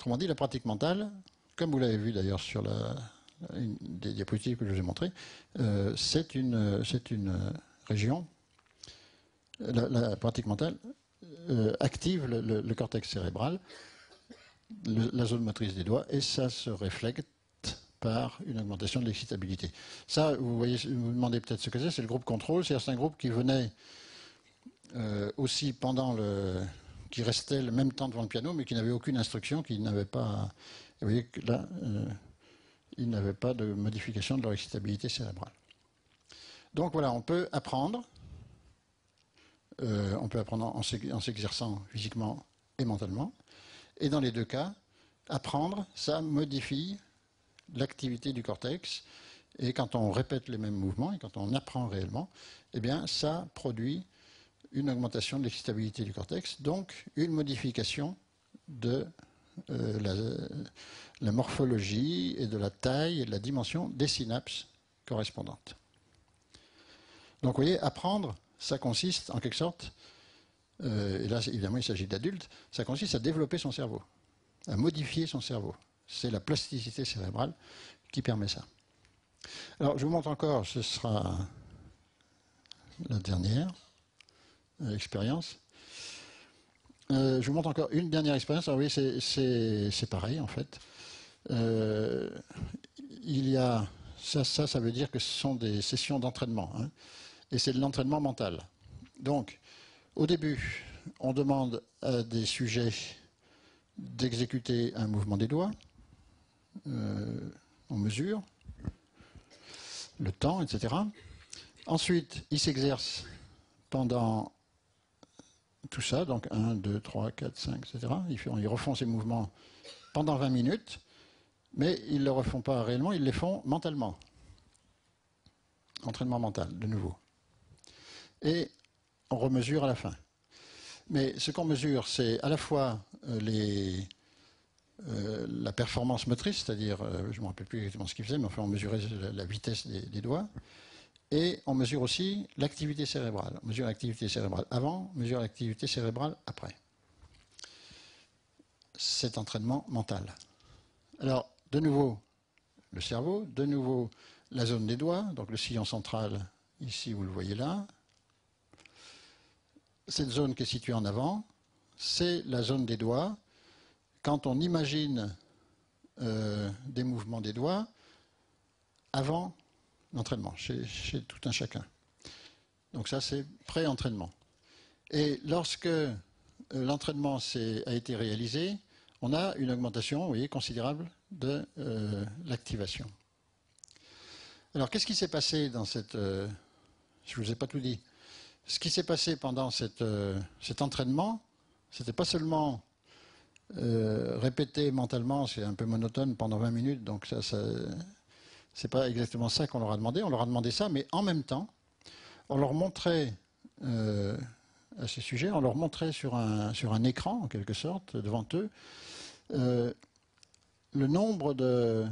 Autrement dit, la pratique mentale, comme vous l'avez vu d'ailleurs sur la, une des diapositives que je vous ai montrées, euh, c'est une, c'est une région, la, la pratique mentale euh, active le, le, le cortex cérébral, le, la zone motrice des doigts, et ça se reflète par une augmentation de l'excitabilité. Ça, vous voyez, vous vous demandez peut-être ce que c'est, c'est le groupe contrôle, c'est-à-dire c'est un groupe qui venait euh, aussi pendant le... qui restait le même temps devant le piano, mais qui n'avait aucune instruction, qui n'avait pas... Vous voyez que là, euh, ils n'avaient pas de modification de leur excitabilité cérébrale. Donc voilà, on peut apprendre Euh, on peut apprendre en, en s'exerçant physiquement et mentalement. Et dans les deux cas, apprendre, ça modifie l'activité du cortex. Et quand on répète les mêmes mouvements, et quand on apprend réellement, eh bien, ça produit une augmentation de l'excitabilité du cortex, donc une modification de euh, la, la morphologie et de la taille et de la dimension des synapses correspondantes. Donc, vous voyez, apprendre, ça consiste en quelque sorte, euh, et là, évidemment, il s'agit d'adultes, ça consiste à développer son cerveau, à modifier son cerveau. C'est la plasticité cérébrale qui permet ça. Alors, je vous montre encore, ce sera la dernière euh, expérience. Euh, je vous montre encore une dernière expérience. Alors, oui, c'est pareil, en fait. Euh, il y a, ça, ça, ça veut dire que ce sont des sessions d'entraînement, hein, et c'est de l'entraînement mental. Donc, au début, on demande à des sujets d'exécuter un mouvement des doigts. Euh, on mesure le temps, et cetera. Ensuite, ils s'exercent pendant tout ça, donc un, deux, trois, quatre, cinq, et cetera. Ils refont ces mouvements pendant vingt minutes, mais ils ne le refont pas réellement, ils les font mentalement. Entraînement mental, de nouveau. Et on remesure à la fin. Mais ce qu'on mesure, c'est à la fois les... Euh, la performance motrice, c'est-à-dire, euh, je ne me rappelle plus exactement ce qu'ils faisaient, mais enfin, on mesurait la, la vitesse des, des doigts, et on mesure aussi l'activité cérébrale. On mesure l'activité cérébrale avant, on mesure l'activité cérébrale après. Cet entraînement mental. Alors, de nouveau, le cerveau, de nouveau, la zone des doigts, donc le sillon central, ici, vous le voyez là. Cette zone qui est située en avant, c'est la zone des doigts. Quand on imagine euh, des mouvements des doigts avant l'entraînement, chez, chez tout un chacun. Donc ça, c'est pré-entraînement. Et lorsque euh, l'entraînement a été réalisé, on a une augmentation, vous voyez, considérable de euh, l'activation. Alors, qu'est-ce qui s'est passé dans cette... Euh, je ne vous ai pas tout dit. Ce qui s'est passé pendant cette, euh, cet entraînement, ce n'était pas seulement... Euh, répéter mentalement, c'est un peu monotone pendant vingt minutes, donc ça, ça c'est pas exactement ça qu'on leur a demandé. On leur a demandé ça, mais en même temps, on leur montrait euh, à ce sujet, on leur montrait sur un, sur un écran, en quelque sorte, devant eux, euh, le nombre de,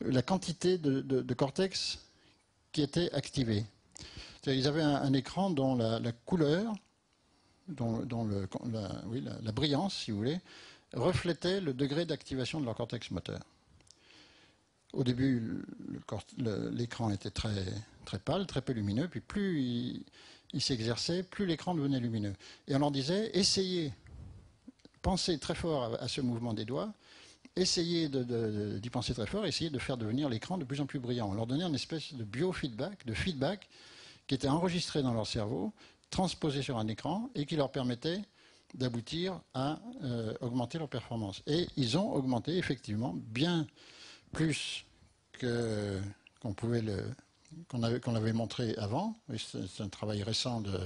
la quantité de, de, de cortex qui était activé. Ils avaient un, un écran dont la, la couleur, dont, dont le, la, oui, la, la brillance, si vous voulez, reflétait le degré d'activation de leur cortex moteur. Au début, l'écran était très, très pâle, très peu lumineux, puis plus il, il s'exerçait, plus l'écran devenait lumineux. Et on leur disait, essayez, pensez très fort à, à ce mouvement des doigts, essayez de, de, d'y penser très fort, essayez de faire devenir l'écran de plus en plus brillant. On leur donnait une espèce de biofeedback, de feedback qui était enregistré dans leur cerveau, transposés sur un écran et qui leur permettait d'aboutir à euh, augmenter leur performance. Et ils ont augmenté effectivement bien plus que qu'on pouvait le qu'on avait qu'on l'avait montré avant. C'est un travail récent de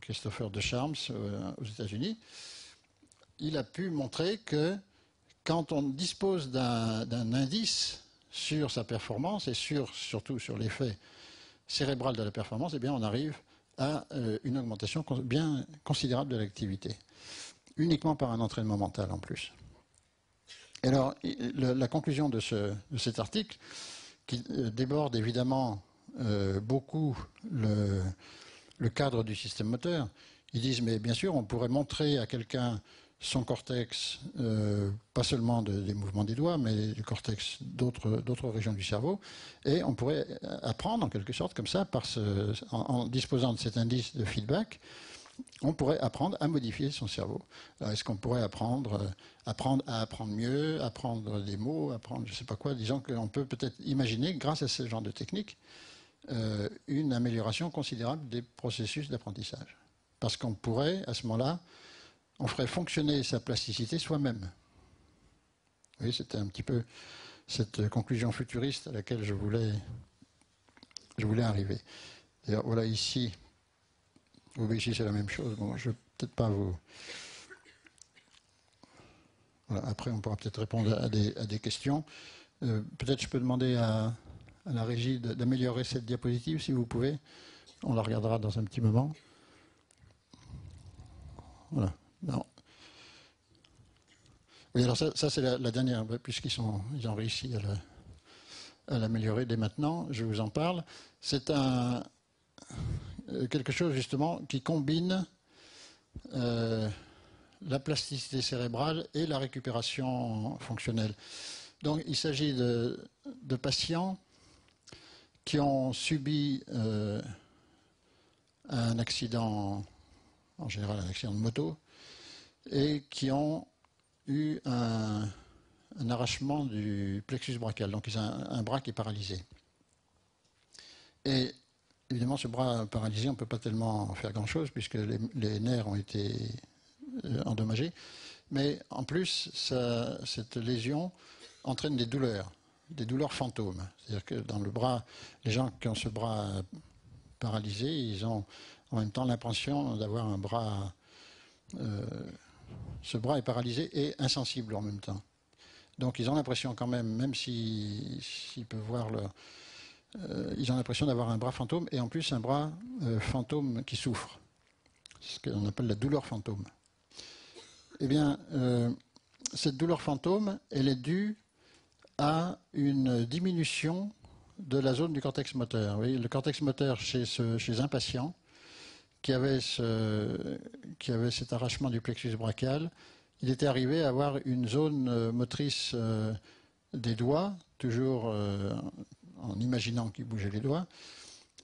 Christopher de Charms euh, aux États-Unis. Il a pu montrer que quand on dispose d'un d'un indice sur sa performance et sur surtout sur l'effet cérébral de la performance, eh bien on arrive à une augmentation bien considérable de l'activité, uniquement par un entraînement mental en plus. Et alors, la conclusion de, ce, de cet article, qui déborde évidemment euh, beaucoup le, le cadre du système moteur, ils disent, mais bien sûr, on pourrait montrer à quelqu'un son cortex, euh, pas seulement de, des mouvements des doigts, mais du cortex d'autres d'autres régions du cerveau, et on pourrait apprendre en quelque sorte comme ça, par ce, en, en disposant de cet indice de feedback, on pourrait apprendre à modifier son cerveau. Alors, est-ce qu'on pourrait apprendre, apprendre à apprendre mieux, apprendre des mots, apprendre je sais pas quoi, disons qu'on peut peut-être imaginer, grâce à ce genre de technique, euh, une amélioration considérable des processus d'apprentissage. Parce qu'on pourrait, à ce moment-là, on ferait fonctionner sa plasticité soi-même. Oui, c'était un petit peu cette conclusion futuriste à laquelle je voulais, je voulais arriver. D'ailleurs, voilà ici Vous ici, c'est la même chose. Bon, je ne vais peut-être pas vous... Voilà, après, on pourra peut-être répondre à des, à des questions. Euh, peut-être je peux demander à, à la régie d'améliorer cette diapositive, si vous pouvez. On la regardera dans un petit moment. Voilà. Non. Oui, alors ça, ça c'est la, la dernière, puisqu'ils sont, ils ont réussi à l'améliorer dès maintenant. Je vous en parle. C'est un... quelque chose justement qui combine euh, la plasticité cérébrale et la récupération fonctionnelle. Donc il s'agit de, de patients qui ont subi euh, un accident, en général un accident de moto, et qui ont eu un, un arrachement du plexus brachial, donc ils ont un, un bras qui est paralysé. Et évidemment, ce bras paralysé, on ne peut pas tellement faire grand-chose puisque les, les nerfs ont été endommagés. Mais en plus, ça, cette lésion entraîne des douleurs, des douleurs fantômes. C'est-à-dire que dans le bras, les gens qui ont ce bras paralysé, ils ont en même temps l'impression d'avoir un bras... Euh, ce bras est paralysé et insensible en même temps. Donc ils ont l'impression quand même, même s'ils s'ils peuvent voir leur... Euh, ils ont l'impression d'avoir un bras fantôme, et en plus un bras euh, fantôme qui souffre. C'est ce qu'on appelle la douleur fantôme. Eh bien, euh, cette douleur fantôme, elle est due à une diminution de la zone du cortex moteur. Vous voyez, le cortex moteur chez, ce, chez un patient qui avait, ce, qui avait cet arrachement du plexus brachial, il était arrivé à avoir une zone motrice euh, des doigts, toujours... Euh, en imaginant qu'il bougeait les doigts,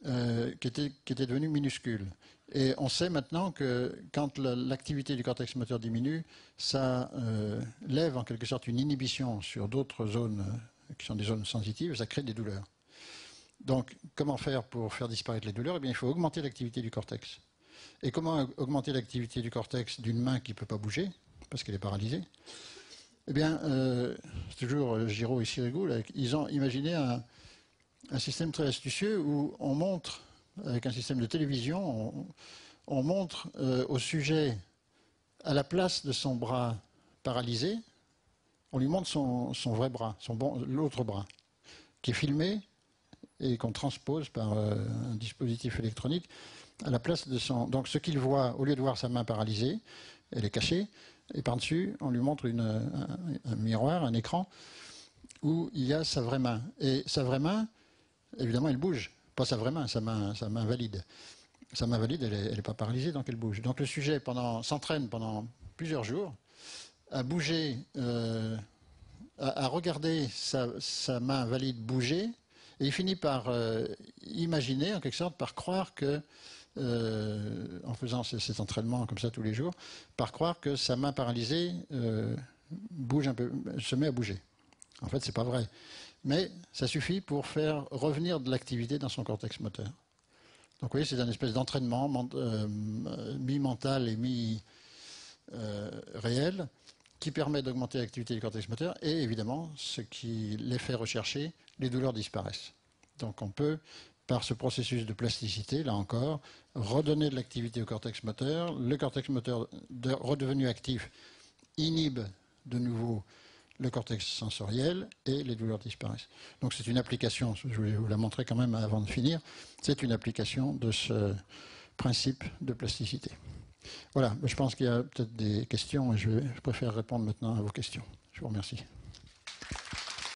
euh, qui, était, qui était devenu minuscule. Et on sait maintenant que quand l'activité du cortex moteur diminue, ça euh, lève en quelque sorte une inhibition sur d'autres zones qui sont des zones sensitives, ça crée des douleurs. Donc, comment faire pour faire disparaître les douleurs? Eh bien, il faut augmenter l'activité du cortex. Et comment augmenter l'activité du cortex d'une main qui ne peut pas bouger, parce qu'elle est paralysée? Eh bien, euh, c'est toujours Giraud et Cirigu, là, ils ont imaginé un... un système très astucieux où on montre, avec un système de télévision, on, on montre euh, au sujet, à la place de son bras paralysé, on lui montre son, son vrai bras, son bon, l'autre bras, qui est filmé et qu'on transpose par euh, un dispositif électronique à la place de son... Donc ce qu'il voit, au lieu de voir sa main paralysée, elle est cachée, et par-dessus, on lui montre une, un, un miroir, un écran, où il y a sa vraie main. Et sa vraie main... Évidemment, elle bouge. Pas sa vraie main, sa main, sa main valide. Sa main valide, elle n'est pas paralysée, donc elle bouge. Donc le sujet pendant, s'entraîne pendant plusieurs jours à bouger, euh, à, à regarder sa, sa main valide bouger, et il finit par euh, imaginer, en quelque sorte, par croire que, euh, en faisant cet entraînement comme ça tous les jours, par croire que sa main paralysée euh, bouge un peu, se met à bouger. En fait, c'est pas vrai. Mais ça suffit pour faire revenir de l'activité dans son cortex moteur. Donc vous voyez, c'est un espèce d'entraînement euh, mi-mental et mi-réel euh, qui permet d'augmenter l'activité du cortex moteur et évidemment, ce qui les fait rechercher, les douleurs disparaissent. Donc on peut, par ce processus de plasticité, là encore, redonner de l'activité au cortex moteur. Le cortex moteur de, redevenu actif inhibe de nouveau le cortex sensoriel et les douleurs disparaissent. Donc c'est une application, je voulais vous la montrer quand même avant de finir, c'est une application de ce principe de plasticité. Voilà, je pense qu'il y a peut-être des questions et je, je préfère répondre maintenant à vos questions. Je vous remercie.